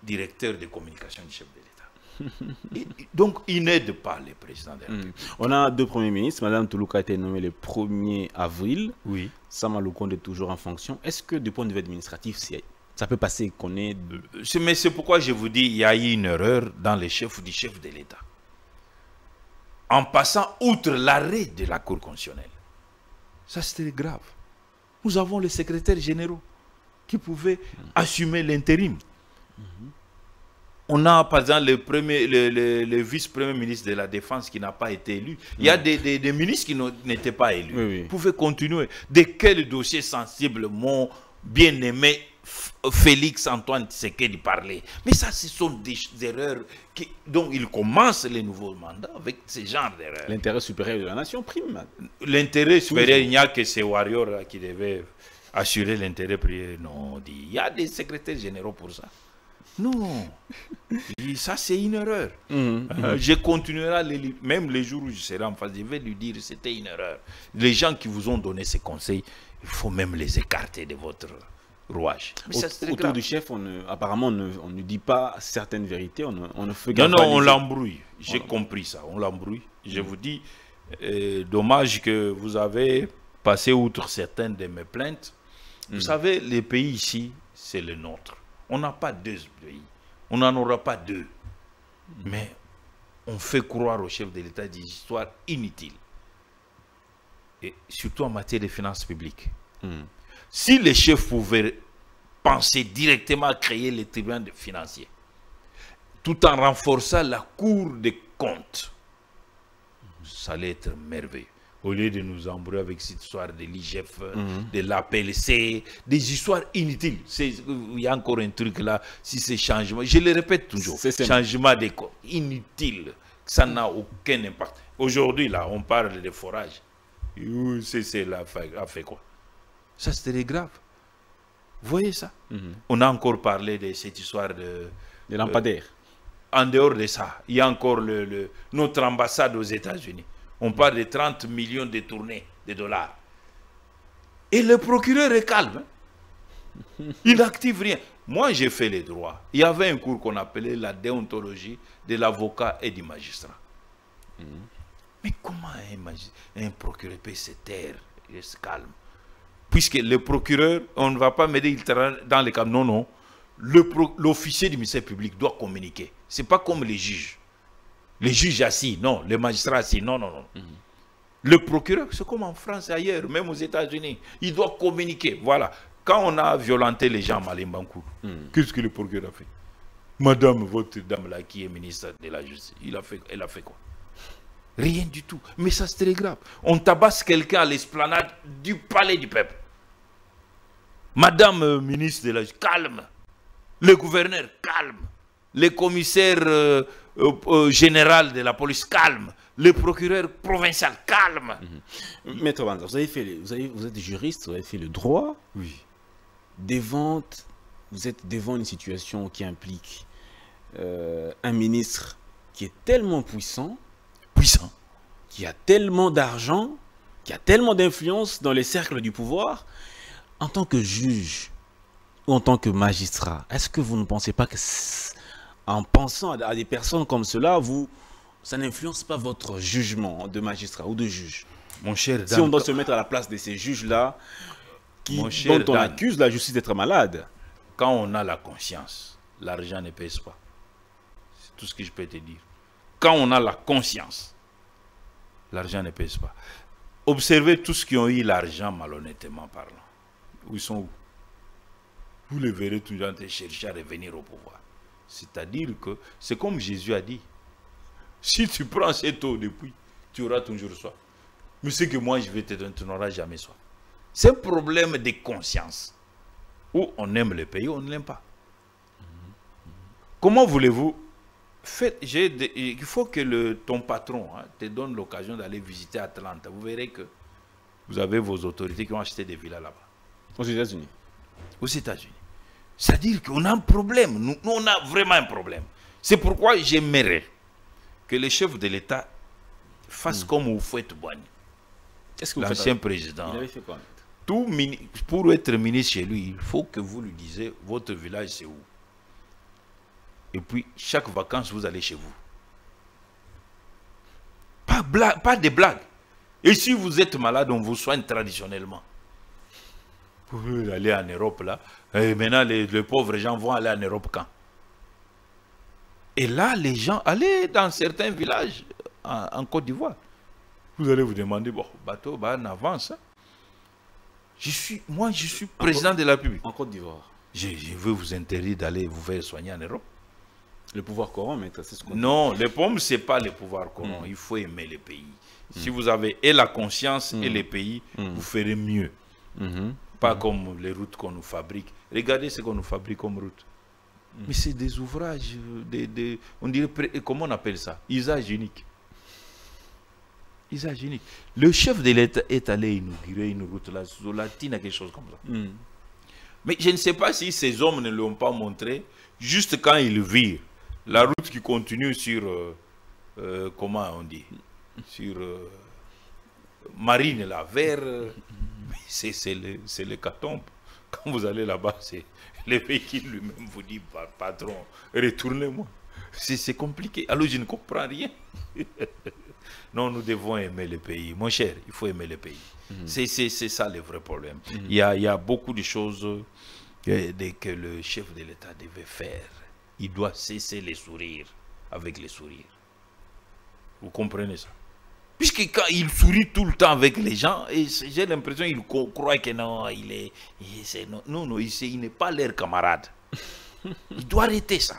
directeurs de communication du chef de l'État. Donc, ils n'aident pas les présidents de la République. Mm. On a deux premiers ministres. Madame Tuluka a été nommée le premier avril. Oui. Samaloukonde est toujours en fonction. Est-ce que, du point de vue administratif, ça peut passer qu'on ait... De... Mais c'est pourquoi je vous dis, il y a eu une erreur dans les chefs du chef de l'État. En passant outre l'arrêt de la Cour constitutionnelle. Ça, c'était grave. Nous avons les secrétaires généraux qui pouvaient mmh. assumer l'intérim. Mmh. On a, par exemple, le, premier, le, le, le vice-premier ministre de la Défense qui n'a pas été élu. Mmh. Il y a des, des, des ministres qui n'étaient pas élus. Oui, oui. Pouvaient continuer. De quel dossier sensible mon bien-aimé Félix Antoine Tshisekedi parlait? Mais ça, ce sont des erreurs qui, dont il commence les nouveaux mandats avec ce genre d'erreurs. L'intérêt supérieur de la nation prime. L'intérêt supérieur, il n'y a que ces warriors là qui devaient assurer l'intérêt privé. Non, il y a des secrétaires généraux pour ça. Non, ça c'est une erreur. Mmh, mmh. Euh, je continuerai, les, même les jours où je serai en face, je vais lui dire c'était une erreur. Les gens qui vous ont donné ces conseils, il faut même les écarter de votre... rouage. Mais ça, autour grave. Du chef, on ne, apparemment, on ne, on ne dit pas certaines vérités, on ne, on ne fait... Non, non, on l'embrouille. J'ai compris ça, on l'embrouille. Je mmh. vous dis, euh, dommage que vous avez passé outre certaines de mes plaintes. Mmh. Vous savez, les pays ici, c'est le nôtre. On n'a pas deux pays. On n'en aura pas deux. Mmh. Mais on fait croire au chef de l'État des histoires inutiles. Et surtout en matière de finances publiques. Mmh. Si les chefs pouvaient penser directement à créer les tribunaux financiers, tout en renforçant la Cour des comptes, ça allait être merveilleux. Au lieu de nous embrouiller avec cette histoire de l'I G F, mm-hmm. de l'A P L C, des histoires inutiles. Il y a encore un truc là, si c'est changement, je le répète toujours, changement des comptes, inutile, ça n'a aucun impact. Aujourd'hui là, on parle de forage. C'est là, a fait quoi? Ça, c'était grave. Vous voyez ça? Mm-hmm. On a encore parlé de cette histoire de... de lampadaire. Euh, en dehors de ça, il y a encore le, le, notre ambassade aux États-Unis. On mm-hmm. parle de trente millions détournés de dollars. Et le procureur est calme. Il n'active rien. Moi, j'ai fait les droits. Il y avait un cours qu'on appelait la déontologie de l'avocat et du magistrat. Mm-hmm. Mais comment un, magistrat, un procureur peut se taire et se calme? Puisque le procureur, on ne va pas me dire dans les cas. Non, non. L'officier du ministère public doit communiquer. Ce n'est pas comme les juges. Les juges assis, non. Les magistrats assis, non, non, non. Mm-hmm. Le procureur, c'est comme en France et ailleurs, même aux États-Unis. Il doit communiquer. Voilà. Quand on a violenté les gens à Malemba-Nkulu, mm-hmm. qu'est-ce que le procureur a fait? Madame, votre dame là qui est ministre de la Justice, il a fait, elle a fait quoi? Rien du tout. Mais ça, c'est très grave. On tabasse quelqu'un à l'esplanade du palais du peuple. Madame euh, ministre de la Justice, calme. Le gouverneur, calme. Le commissaire euh, euh, euh, général de la police, calme. Le procureur provincial, calme. Mm-hmm. Maître Banza, vous, avez fait les, vous, avez, vous êtes juriste, vous avez fait le droit. Oui. Des ventes, vous êtes devant une situation qui implique euh, un ministre qui est tellement puissant, puissant, qui a tellement d'argent, qui a tellement d'influence dans les cercles du pouvoir. En tant que juge ou en tant que magistrat, est-ce que vous ne pensez pas que, en pensant à des personnes comme cela, vous, ça n'influence pas votre jugement de magistrat ou de juge? Mon cher Dan, si on doit se mettre à la place de ces juges-là, dont on Dan, accuse la justice d'être malade. Quand on a la conscience, l'argent ne pèse pas. C'est tout ce que je peux te dire. Quand on a la conscience, l'argent ne pèse pas. Observez tous ceux qui ont eu l'argent malhonnêtement parlant. Où ils sont où? Vous les verrez toujours en train de chercher à revenir au pouvoir. C'est-à-dire que c'est comme Jésus a dit. Si tu prends cette eau depuis, tu auras toujours soif. Mais ce que moi je vais te donner, tu n'auras jamais soif. C'est un problème de conscience. Où on aime le pays, on ne l'aime pas. Comment voulez-vous? Faites, j'ai de, il faut que le, ton patron hein, te donne l'occasion d'aller visiter Atlanta. Vous verrez que vous avez vos autorités qui ont acheté des villas là-bas. Aux États-Unis. Aux États-Unis. C'est-à-dire qu'on a un problème. Nous, nous, on a vraiment un problème. C'est pourquoi j'aimerais que le chef de l'État fasse mmh. comme Oufouette Boigny. L'ancien président. Il avait fait quoi? Tout pour être ministre chez lui, il faut que vous lui disiez votre village c'est où. Et puis chaque vacances vous allez chez vous. Pas, blague, pas de blagues. Et si vous êtes malade, on vous soigne traditionnellement. Vous pouvez aller en Europe là. Et maintenant les, les pauvres gens vont aller en Europe quand? Et là les gens allaient dans certains villages en, en Côte d'Ivoire. Vous allez vous demander, bon, bateau, bah, en avance. Hein. Je suis, moi, je suis président Côte, de la République. En Côte d'Ivoire. Je, je veux vous interdire d'aller vous faire soigner en Europe. Le pouvoir corrompt, maître, c'est ce qu'on dit. Non, les pommes, ce n'est pas le pouvoir corrompt. Mmh. Il faut aimer les pays. Mmh. Si vous avez et la conscience mmh. et les pays, mmh. vous ferez mieux. Mmh. Pas mmh. comme les routes qu'on nous fabrique. Regardez ce qu'on nous fabrique comme route. Mmh. Mais c'est des ouvrages, des, des, on dirait, comment on appelle ça? Usage unique. Le chef de l'État est allé inaugurer une route là, Zolatine, quelque chose comme ça. Mm. Mais je ne sais pas si ces hommes ne l'ont pas montré, juste quand ils virent la route qui continue sur, euh, euh, comment on dit, sur euh, Marine, là, vers, euh, c'est l'hécatombe. Quand vous allez là-bas, c'est le véhicule lui-même vous dit, patron, retournez-moi. C'est compliqué, alors je ne comprends rien. Non, nous devons aimer le pays. Mon cher, il faut aimer le pays. Mmh. C'est ça le vrai problème. Mmh. Il, y a, il y a beaucoup de choses que, que le chef de l'État devait faire. Il doit cesser les sourires avec les sourires. Vous comprenez ça? Puisque quand il sourit tout le temps avec les gens, j'ai l'impression qu'il croit que non, il est... Il est non, non, non, il n'est pas leur camarade. Il doit arrêter ça.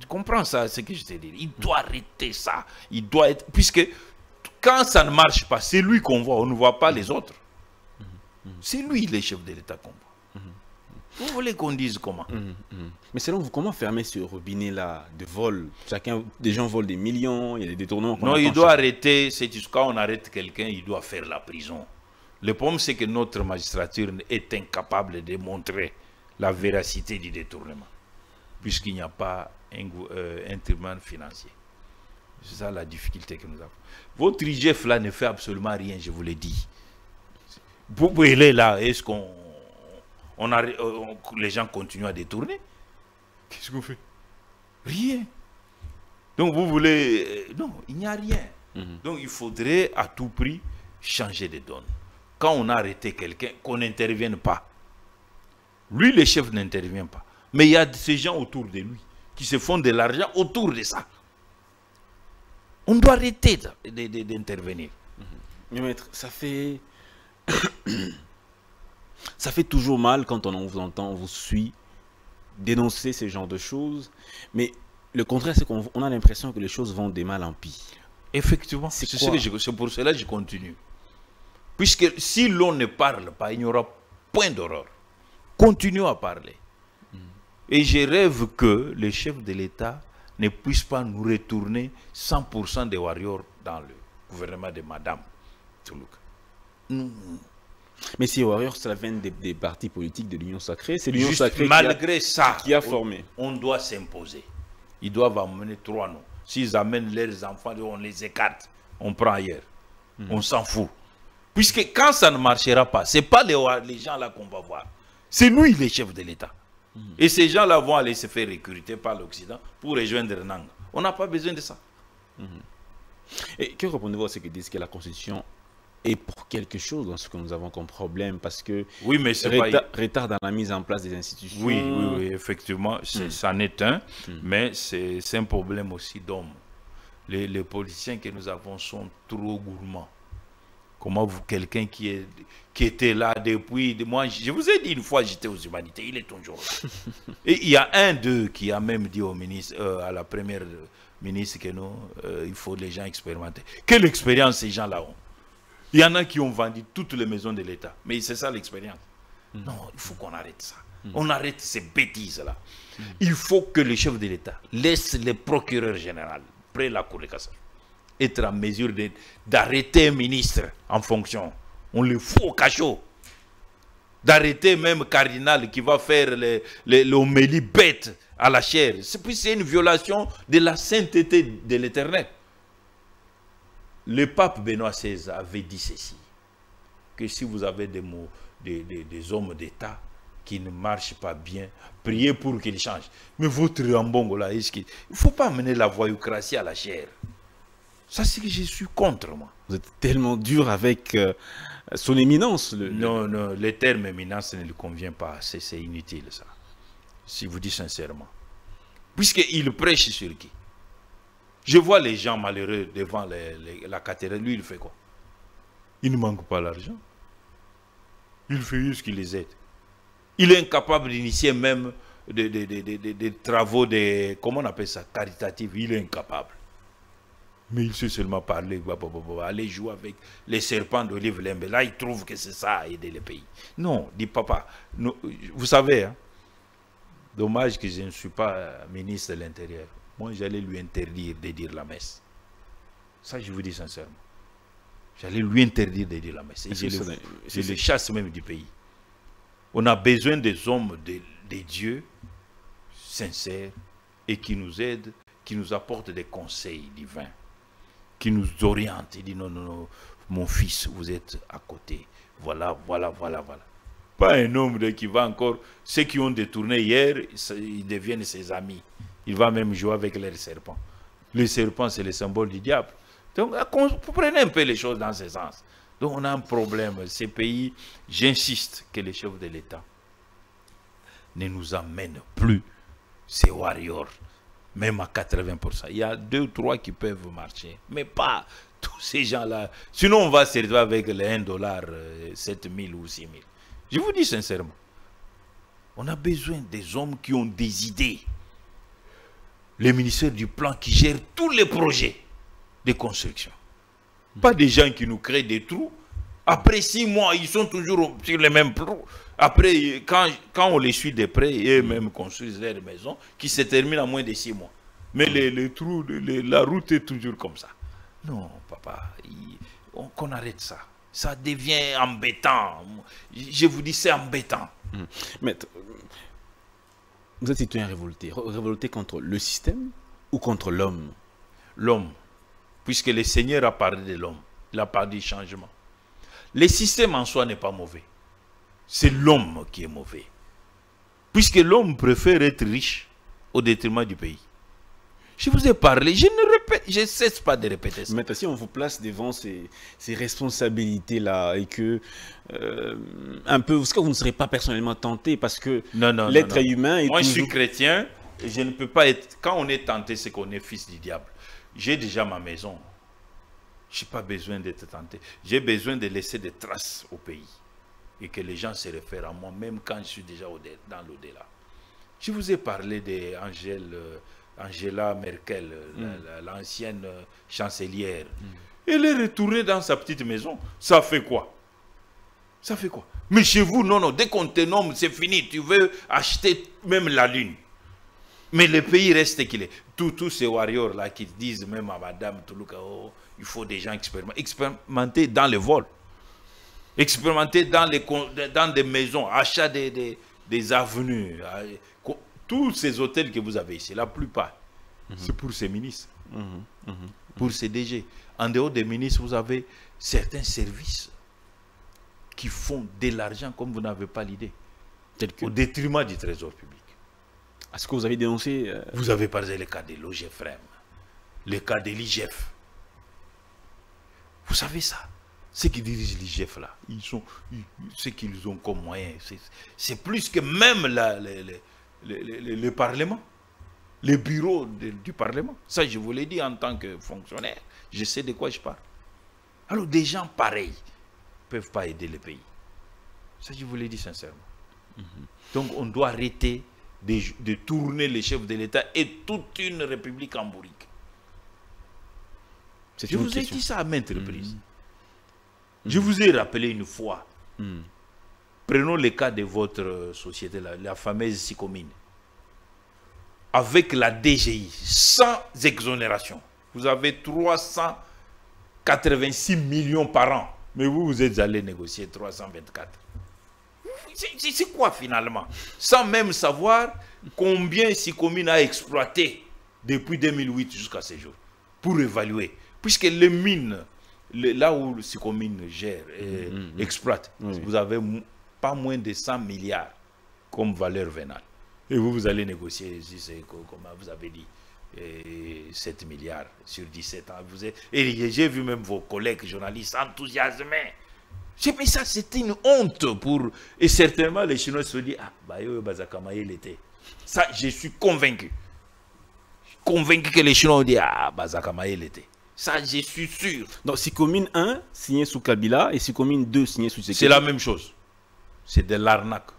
Tu comprends ça, ce que je te dis? Il doit arrêter ça. Il doit être... Puisque quand ça ne marche pas, c'est lui qu'on voit, on ne voit pas les autres. C'est lui le chef de l'État qu'on voit. Vous voulez qu'on dise comment? Mais selon vous, comment fermer ce robinet-là de vol? Chacun, des gens volent des millions, il y a des détournements. Non, il doit arrêter, c'est quand on arrête quelqu'un, il doit faire la prison. Le problème, c'est que notre magistrature est incapable de montrer la véracité du détournement. Puisqu'il n'y a pas un, euh, un tribunal financier. C'est ça la difficulté que nous avons. Votre I G F là ne fait absolument rien, je vous l'ai dit. Pour elle est là, est-ce qu'on... On on, les gens continuent à détourner? Qu'est-ce qu'on fait? Rien. Donc vous voulez... Euh, non, il n'y a rien. Mm-hmm. Donc il faudrait à tout prix changer de donne. Quand on a arrêté quelqu'un, qu'on n'intervienne pas. Lui, le chef n'intervient pas. Mais il y a ces gens autour de lui qui se font de l'argent autour de ça. On doit arrêter d'intervenir. Mais maître, ça fait... ça fait toujours mal quand on vous entend, on vous suit dénoncer ce genre de choses. Mais le contraire, c'est qu'on a l'impression que les choses vont de mal en pire. Effectivement, c'est pour cela que je continue. Puisque si l'on ne parle pas, il n'y aura point d'horreur. Continuons à parler. Et je rêve que le chef de l'État ne puisse pas nous retourner cent pour cent des warriors dans le gouvernement de Madame Tuluka. Mmh. Mais ces warriors, ça vient des, des partis politiques de l'Union Sacrée. C'est l'Union Sacrée malgré qui a, ça, qui a formé. On, on doit s'imposer. Ils doivent amener trois noms. S'ils amènent leurs enfants, on les écarte. On prend ailleurs. Mmh. On s'en fout. Puisque quand ça ne marchera pas, ce n'est pas les, les gens là qu'on va voir. C'est nous les chefs de l'État. Et ces gens-là vont aller se faire recruter par l'Occident pour rejoindre Nanga. On n'a pas besoin de ça. Mmh. Et que répondez-vous à ceux qui disent que la Constitution est pour quelque chose dans ce que nous avons comme problème? Parce que oui, mais c'est retard, pas... retard dans la mise en place des institutions. Oui, oui, oui effectivement, mmh. ça n'est un, mmh. mais c'est un problème aussi d'hommes. Les, les politiciens que nous avons sont trop gourmands. Comment vous, quelqu'un qui, est, qui était là depuis... Moi, je vous ai dit une fois, j'étais aux humanités, il est toujours là. Et il y a un d'eux qui a même dit au ministre, euh, à la première ministre que nous, euh, il faut les gens expérimenter. Quelle expérience ces gens-là ont? Il y en a qui ont vendu toutes les maisons de l'État. Mais c'est ça l'expérience. Mmh. Non, il faut qu'on arrête ça. Mmh. On arrête ces bêtises-là. Mmh. Il faut que le chef de l'État laisse le procureur général près la cour de cassation. Être en mesure d'arrêter un ministre en fonction. On le fout au cachot. D'arrêter même cardinal qui va faire l'homélie bête à la chair. C'est une violation de la sainteté de l'Éternel. Le pape Benoît seize avait dit ceci. que si vous avez des, mots, des, des, des hommes d'État qui ne marchent pas bien, priez pour qu'ils changent. Mais votre Rambongo là, est-ce qu'il ne faut pas amener la voyoucratie à la chair. Ça, c'est que je suis contre, moi. Vous êtes tellement dur avec euh, son éminence. Le, non, le... non, le terme éminence ne lui convient pas. C'est inutile, ça. Si vous dites sincèrement. Puisqu'il prêche sur qui? Je vois les gens malheureux devant les, les, la cathédrale. Lui, il fait quoi? Il ne manque pas l'argent. Il fait juste qu'il les aide. Il est incapable d'initier même des de, de, de, de, de travaux, de, comment on appelle ça, caritatifs. Il est incapable. Mais il sait seulement parler, aller jouer avec les serpents d'olive limbe. Là, il trouve que c'est ça, aider les pays. Non, dit papa, nous, vous savez, hein, dommage que je ne suis pas ministre de l'Intérieur. Moi, j'allais lui interdire de dire la messe. Ça, je vous dis sincèrement. J'allais lui interdire de dire la messe. Et je le, je le chasse même du pays. On a besoin des hommes, des, des dieux sincères et qui nous aident, qui nous apportent des conseils divins, qui nous oriente. Il dit non, non, non, mon fils, vous êtes à côté. Voilà, voilà, voilà, voilà. Pas un homme qui va encore... Ceux qui ont détourné hier, ils deviennent ses amis. Il va même jouer avec les serpents. Le serpent, c'est le symbole du diable. Donc, comprenez un peu les choses dans ce sens. Donc, on a un problème. Ces pays, j'insiste que les chefs de l'État ne nous amènent plus ces warriors. Même à quatre-vingts pour cent. Il y a deux ou trois qui peuvent marcher. Mais pas tous ces gens-là. Sinon, on va se retrouver avec les un dollar, sept mille ou six mille. Je vous dis sincèrement. On a besoin des hommes qui ont des idées. Les ministères du plan qui gèrent tous les projets de construction. Pas des gens qui nous créent des trous. Après six mois, ils sont toujours sur les mêmes trous. Après, quand, quand on les suit de près, ils même construisent leur maison qui se termine en moins de six mois. Mais les, les trous, les, la route est toujours comme ça. Non, papa, qu'on arrête ça. Ça devient embêtant. Je vous dis, c'est embêtant. Mmh. Mais vous êtes citoyen révolté. Révolté contre le système ou contre l'homme? L'homme. Puisque le Seigneur a parlé de l'homme. Il a parlé du changement. Le système en soi n'est pas mauvais. C'est l'homme qui est mauvais. Puisque l'homme préfère être riche au détriment du pays. Je vous ai parlé, je ne répète, je cesse pas de répéter ça. Maintenant, si on vous place devant ces, ces responsabilités-là et que, euh, un peu, vous ne serez pas personnellement tenté parce que l'être humain est... Moi, toujours... je suis chrétien et je ne peux pas être... Quand on est tenté, c'est qu'on est fils du diable. J'ai déjà ma maison. Je n'ai pas besoin d'être tenté. J'ai besoin de laisser des traces au pays. Et que les gens se réfèrent à moi, même quand je suis déjà dans l'au-delà. Je vous ai parlé d'Angèle, Angela Merkel, mm. l'ancienne chancelière. Mm. Elle est retournée dans sa petite maison. Ça fait quoi? Ça fait quoi? Mais chez vous, non, non, dès qu'on te nomme, c'est fini. Tu veux acheter même la lune. Mais le pays reste qu'il est. Tous ces warriors-là qui disent même à Madame Tuluka, oh, il faut des gens expérimentés. Expérimenter dans le vol. Expérimenter dans, les, dans des maisons, achat des, des, des avenues. Tous ces hôtels que vous avez ici, la plupart, mm-hmm. c'est pour ces ministres, mm-hmm. Mm-hmm. pour ces D G. En dehors des ministres, vous avez certains services qui font de l'argent comme vous n'avez pas l'idée, au détriment du trésor public. Est-ce que vous avez dénoncé euh... Vous avez parlé le cas de l'O G F R E M, le cas de l'I G F. Vous savez ça? Ceux qui dirigent l'I G F là, ils sont, ils, ce qu'ils ont comme moyen, c'est plus que même la, le, le, le, le, le Parlement, le bureau de, du Parlement. Ça, je vous l'ai dit en tant que fonctionnaire, je sais de quoi je parle. Alors, des gens pareils ne peuvent pas aider le pays. Ça, je vous l'ai dit sincèrement. Mm-hmm. Donc, on doit arrêter de, de tourner les chefs de l'État et toute une république en bourrique. Je vous ai dit ça à maintes reprises. Mm-hmm. Je mmh. vous ai rappelé une fois. Mmh. Prenons le cas de votre société, la, la fameuse Sicomines. Avec la D G I, sans exonération, vous avez trois cent quatre-vingt-six millions par an. Mais vous, vous êtes allé négocier trois cent vingt-quatre. C'est quoi finalement? Sans même savoir combien Sicomines a exploité depuis deux mille huit jusqu'à ce jour. Pour évaluer. Puisque les mines... le, là où le Sicomines gère et mmh, mmh, exploite, mmh. vous avez pas moins de cent milliards comme valeur vénale. Et vous, vous allez négocier, comme vous avez dit, et sept milliards sur dix-sept ans. Vous êtes, et j'ai vu même vos collègues journalistes enthousiasmés. J'ai mais ça, c'était une honte pour... Et certainement, les Chinois se disent, ah, bah, Bazakamaye l'était. Ça, je suis convaincu. Convaincu que les Chinois ont dit, ah, Bazakamaye l'était. Ça, je suis sûr. Donc, Sicomines un, signé sous Kabila, et Sicomines deux, signé sous Tshisekedi. C'est la même chose. C'est de l'arnaque.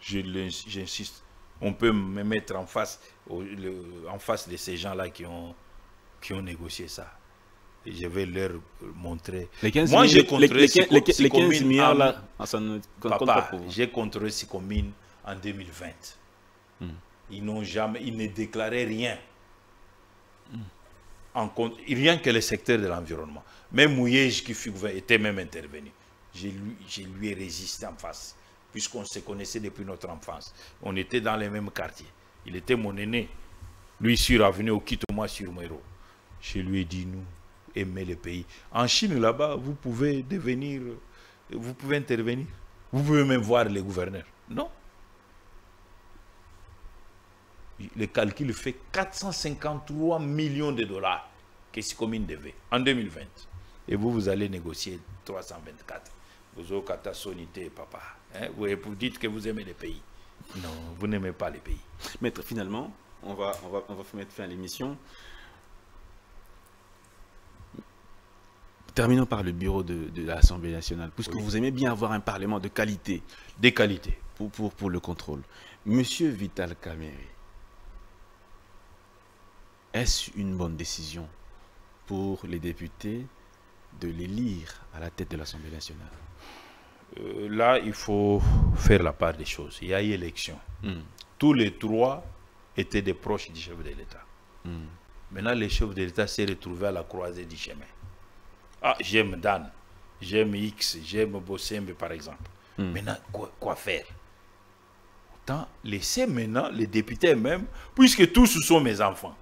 J'insiste. On peut me mettre en face, au, le, en face de ces gens-là qui ont, qui ont négocié ça. Et je vais leur montrer. Moi, j'ai contrôlé Sicomines en deux mille vingt. Mm. Ils n'ont jamais, ils ne déclaraient rien. Mm. En, rien que le secteur de l'environnement. Même Mouyej qui fut, était même intervenu. Je lui, je lui ai résisté en face. Puisqu'on se connaissait depuis notre enfance. On était dans les mêmes quartiers. Il était mon aîné. Lui, sur Avenue Okito, moi sur Mero. Je lui ai dit, nous, aimez le pays. En Chine, là-bas, vous pouvez devenir, vous pouvez intervenir. Vous pouvez même voir les gouverneurs. Non. Le calcul fait quatre cent cinquante-trois millions de dollars que Sicomines devait en deux mille vingt. Et vous, vous allez négocier trois cent vingt-quatre. Vous avez catasonité, papa. Hein? Vous, vous dites que vous aimez les pays. Non, vous n'aimez pas les pays. Maître, finalement, on va, on va, on va mettre fin à l'émission. Terminons par le bureau de, de l'Assemblée nationale. Puisque oui. vous aimez bien avoir un parlement de qualité. Des qualités. Pour, pour, pour le contrôle. Monsieur Vital Kamerhe, est-ce une bonne décision pour les députés de l'élire à la tête de l'Assemblée nationale? Euh, là, il faut faire la part des choses. Il y a eu élection. Mm. Tous les trois étaient des proches du chef de l'État. Mm. Maintenant, le chef de l'État s'est retrouvé à la croisée du chemin. Ah, j'aime Dan, j'aime X, j'aime Bossembe, par exemple. Mm. Maintenant, quoi, quoi faire? Autant laisser maintenant les députés même, puisque tous sont mes enfants.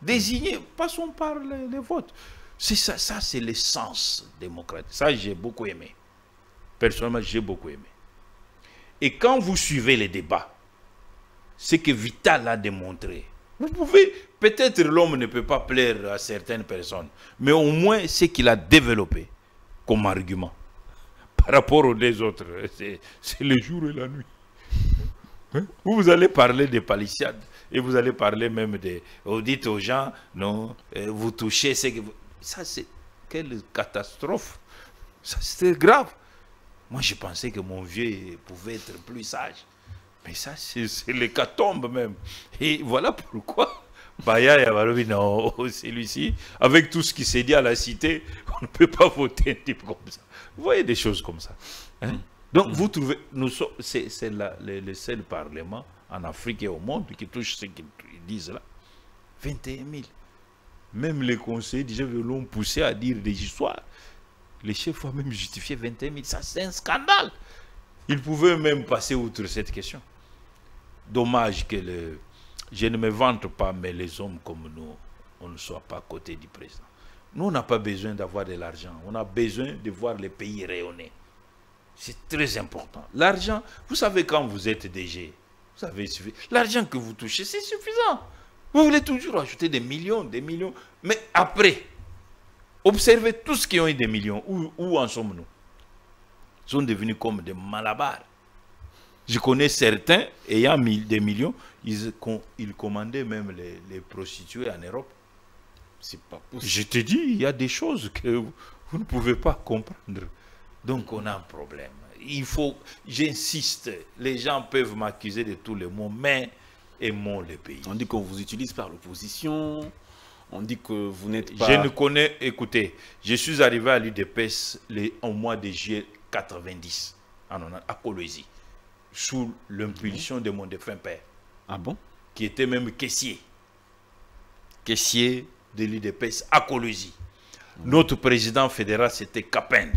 Désignés, passons par les, les votes. C'est ça, ça c'est l'essence démocratique. Ça, j'ai beaucoup aimé. Personnellement, j'ai beaucoup aimé. Et quand vous suivez les débats, ce que Vital a démontré, vous pouvez, peut-être l'homme ne peut pas plaire à certaines personnes, mais au moins ce qu'il a développé comme argument par rapport aux deux autres, c'est le jour et la nuit. Hein? Vous allez parler des palissades et vous allez parler même des... Vous dites aux gens, non, vous touchez ce que vous... Ça, c'est... Quelle catastrophe! Ça, c'était grave! Moi, je pensais que mon vieux pouvait être plus sage. Mais ça, c'est l'hécatombe même. Et voilà pourquoi... Baya Yavarovi, non, celui-ci, avec tout ce qui s'est dit à la cité, on ne peut pas voter un type comme ça. Vous voyez des choses comme ça. Hein? Donc, vous trouvez... C'est le, le seul parlement en Afrique et au monde qui touche ce qu'ils disent là. vingt et un mille. Même les conseillers déjà l'ont poussé à dire des histoires. Les chefs ont même justifié vingt et un mille. Ça, c'est un scandale. Ils pouvaient même passer outre cette question. Dommage que le... Je ne me vante pas, mais les hommes comme nous, on ne soit pas à côté du président. Nous, on n'a pas besoin d'avoir de l'argent. On a besoin de voir les pays rayonner. C'est très important. L'argent, vous savez, quand vous êtes D G, vous savez, l'argent que vous touchez, c'est suffisant. Vous voulez toujours ajouter des millions, des millions. Mais après, observez tous ceux qui ont eu des millions. Où, où en sommes-nous? Ils sont devenus comme des malabars. Je connais certains ayant mille, des millions. Ils, ils commandaient même les, les prostituées en Europe. C'est pas possible. Je te dis, il y a des choses que vous, vous ne pouvez pas comprendre. Donc on a un problème. Il faut, j'insiste, les gens peuvent m'accuser de tous les mots, mais... aimons le pays. On dit qu'on vous utilise par l'opposition, on dit que vous n'êtes pas... Je ne connais, écoutez, je suis arrivé à l'U D P S au mois de juillet quatre-vingt-dix, en, à Kolwezi, sous l'impulsion mmh. de mon défunt père. Ah bon? Qui était même caissier. Caissier de l'U D P S à Kolwezi. Mmh. Notre président fédéral, c'était Kapend.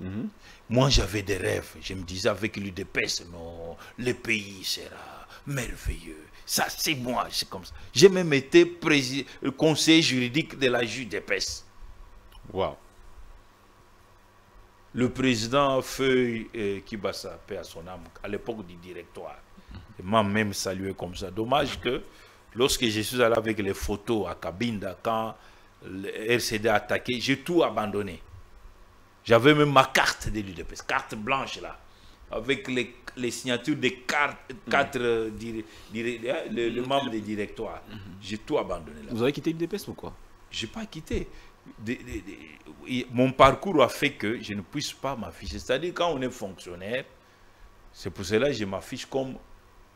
Mmh. Moi, j'avais des rêves. Je me disais, avec l'U D P S, non, le pays sera... merveilleux. Ça, c'est moi. C'est comme ça. J'ai même été conseiller juridique de la U D P S. Waouh. Le président Feuille eh, Kibasa, paix à son âme, à l'époque du directoire, il m'a même salué comme ça. Dommage que lorsque je suis allé avec les photos à Kabinda, quand le R C D a attaqué, j'ai tout abandonné. J'avais même ma carte de l'U D P S, carte blanche là, avec les, les signatures des quatre, quatre mmh. dire, dire, le, le membre des directoires. Mmh. J'ai tout abandonné là. Vous avez quitté l'U D P S ou quoi? Je n'ai pas quitté. De, de, de, mon parcours a fait que je ne puisse pas m'afficher. C'est-à-dire quand on est fonctionnaire, c'est pour cela que je m'affiche comme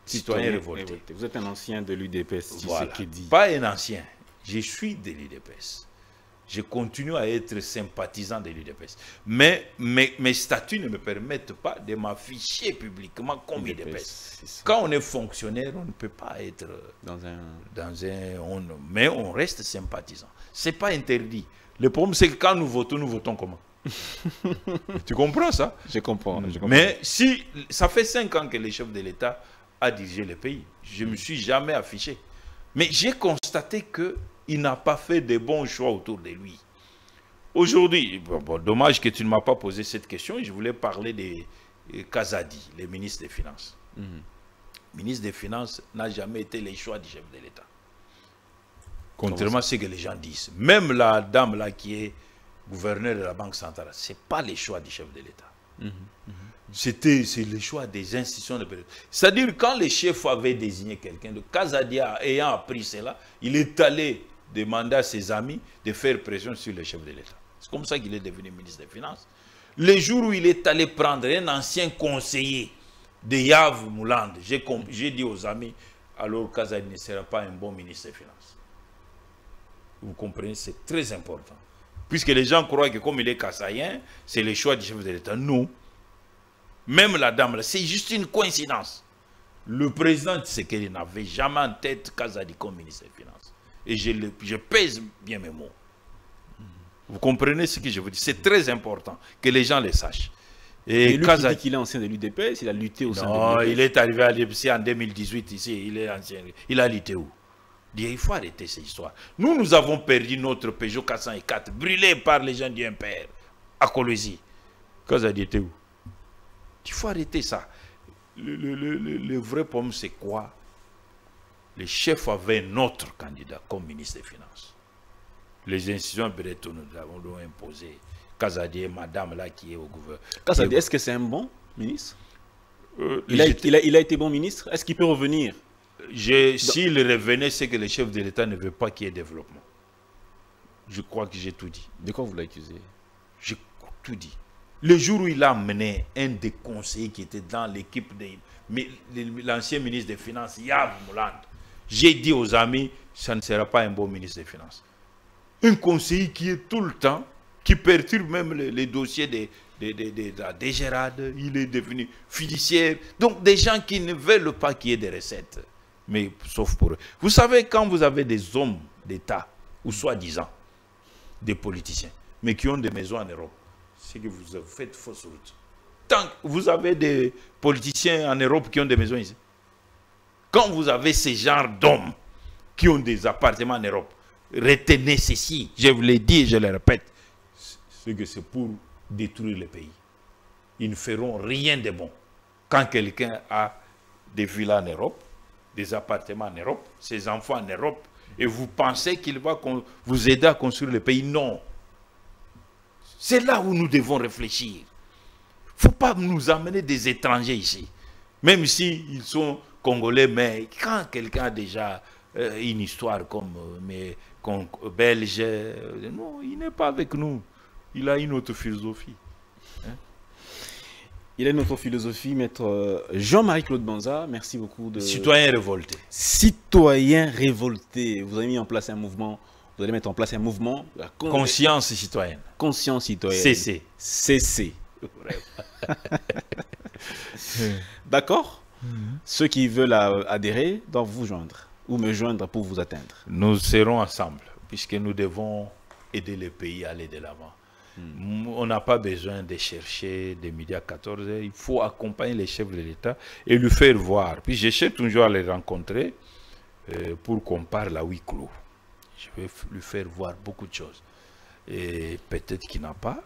citoyen, citoyen révolté. révolté. Vous êtes un ancien de l'U D P S, voilà. Pas un ancien. Je suis de l'U D P S. Je continue à être sympathisant de l'U D P S. Mais mes, mes statuts ne me permettent pas de m'afficher publiquement comme U D P S. Quand on est fonctionnaire, on ne peut pas être dans un... Dans un on, mais on reste sympathisant. Ce n'est pas interdit. Le problème, c'est que quand nous votons, nous votons comment? Tu comprends ça? Je comprends. Je comprends. Mais si ça fait cinq ans que le chef de l'État a dirigé le pays. Je ne me suis jamais affiché. Mais j'ai constaté que il n'a pas fait de bons choix autour de lui. Aujourd'hui, bon, bon, dommage que tu ne m'as pas posé cette question. Je voulais parler de Kazadi, le ministre des Finances. Mmh. Le ministre des Finances n'a jamais été le choix du chef de l'État. Contrairement à ce que les gens disent. Même la dame là qui est gouverneur de la Banque centrale, ce n'est pas le choix du chef de l'État. Mmh. Mmh. C'était le choix des institutions de période. C'est-à-dire quand les chefs avaient désigné quelqu'un, de Kazadi ayant appris cela, il est allé demander à ses amis de faire pression sur le chef de l'État. C'est comme ça qu'il est devenu ministre des Finances. Le jour où il est allé prendre un ancien conseiller de Yav Mouland, j'ai dit aux amis, alors Kazadi ne sera pas un bon ministre des Finances. Vous comprenez, c'est très important. Puisque les gens croient que comme il est kassaïen, c'est le choix du chef de l'État. Non. Même la dame, c'est juste une coïncidence. Le président, c'est qu'il n'avait jamais en tête Kazadi comme ministre des Finances. Et je, le, je pèse bien mes mots. Vous comprenez ce que je vous dis? C'est très important que les gens le sachent. Et, Et lui Kazadi, qui dit qu'il est ancien de l'U D P S, il a lutté au sein non, de l'U D P S. Il est arrivé à l'U D P S en deux mille dix-huit, ici, il est ancien. Il a lutté où? Il faut arrêter ces histoires. Nous, nous avons perdu notre Peugeot quatre cent quatre, brûlé par les gens du M P R, à Kolwezi. Kazadi était où? Il faut arrêter ça. Le, le, le, le vrai problème, c'est quoi? Les chefs avaient un autre candidat comme ministre des Finances. Les institutions bretonnes, nous l'avons imposé. Kazadi, madame là qui est au gouvernement. Kazadi, est-ce que c'est un bon ministre? euh, il, a, il, a, il a été bon ministre? Est-ce qu'il peut revenir? S'il revenait, c'est que le chef de l'État ne veut pas qu'il y ait développement. Je crois que j'ai tout dit. De quoi vous l'accusez? J'ai tout dit. Le jour où il a amené un des conseillers qui était dans l'équipe de l'ancien ministre des Finances, Yav Mouland, j'ai dit aux amis, ça ne sera pas un bon ministre des Finances. Un conseiller qui est tout le temps, qui perturbe même les, les dossiers de, de, de, de, de la dégérade, il est devenu fiduciaire. Donc des gens qui ne veulent pas qu'il y ait des recettes, mais sauf pour eux. Vous savez, quand vous avez des hommes d'État, ou soi-disant, des politiciens, mais qui ont des maisons en Europe, c'est que vous faites fausse route. Tant que vous avez des politiciens en Europe qui ont des maisons ici, quand vous avez ce genre d'hommes qui ont des appartements en Europe, retenez ceci, je vous l'ai dit et je le répète, c'est que c'est pour détruire le pays. Ils ne feront rien de bon. Quand quelqu'un a des villas en Europe, des appartements en Europe, ses enfants en Europe, et vous pensez qu'il va vous aider à construire le pays, non. C'est là où nous devons réfléchir. Il ne faut pas nous amener des étrangers ici. Même s'ils sont congolais, mais quand quelqu'un a déjà euh, une histoire comme, euh, mais, comme euh, belge, euh, non, il n'est pas avec nous. Il a une autre philosophie. Hein? Il a une autre philosophie, maître Jean-Marie-Claude Banza. Merci beaucoup. De... Citoyen révolté. Citoyen révolté. Vous avez mis en place un mouvement. Vous allez mettre en place un mouvement. La con... Conscience citoyenne. Conscience citoyenne. C C. C C. D'accord. Mm-hmm. Ceux qui veulent adhérer doivent vous joindre ou me joindre pour vous atteindre. Nous serons ensemble puisque nous devons aider le pays à aller de l'avant. Mm. On n'a pas besoin de chercher des midi à quatorze heures. Il faut accompagner les chefs de l'État et lui faire voir. Puis j'essaie toujours à les rencontrer euh, pour qu'on parle à huis clos. Je vais lui faire voir beaucoup de choses. et peut-être qu'il n'a pas.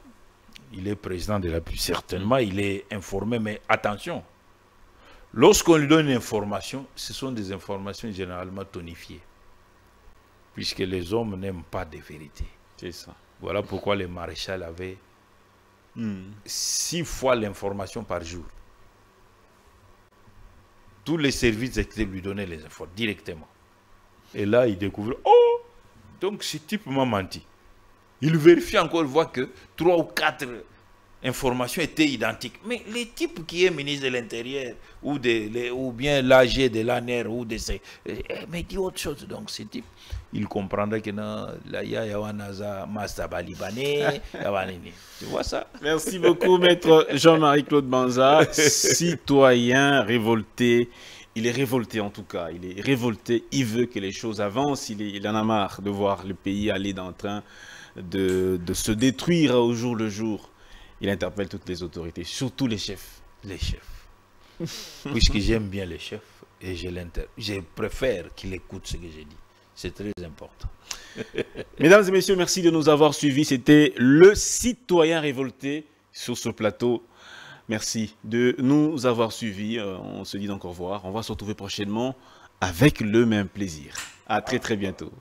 Il est président de la République, certainement, il est informé, mais attention, lorsqu'on lui donne une information, ce sont des informations généralement tonifiées, puisque les hommes n'aiment pas de vérité. C'est ça. Voilà pourquoi les maréchals avaient mm. six fois l'information par jour. Tous les services étaient lui donner les infos directement. Et là, il découvre, oh, donc ce type m'a menti. Il vérifie encore, il voit que trois ou quatre informations étaient identiques. Mais les types qui est ministre de l'Intérieur, ou, ou bien l'A G de l'ANER, ou de ces... Mais dit autre chose, donc ce type, il comprendra que non, là, il y a un Mastaba libanais, tu vois ça? Merci beaucoup, maître Jean-Marie-Claude Banza, citoyen révolté. Il est révolté en tout cas, il est révolté, il veut que les choses avancent, il, est, il en a marre de voir le pays aller dans le train de, de se détruire au jour le jour. Il interpelle toutes les autorités, surtout les chefs. Les chefs. Puisque j'aime bien les chefs et je, je préfère qu'ils écoutent ce que j'ai dit. C'est très important. Mesdames et messieurs, merci de nous avoir suivis. C'était le citoyen révolté sur ce plateau. Merci de nous avoir suivis. On se dit donc au revoir. On va se retrouver prochainement avec le même plaisir. À très très bientôt.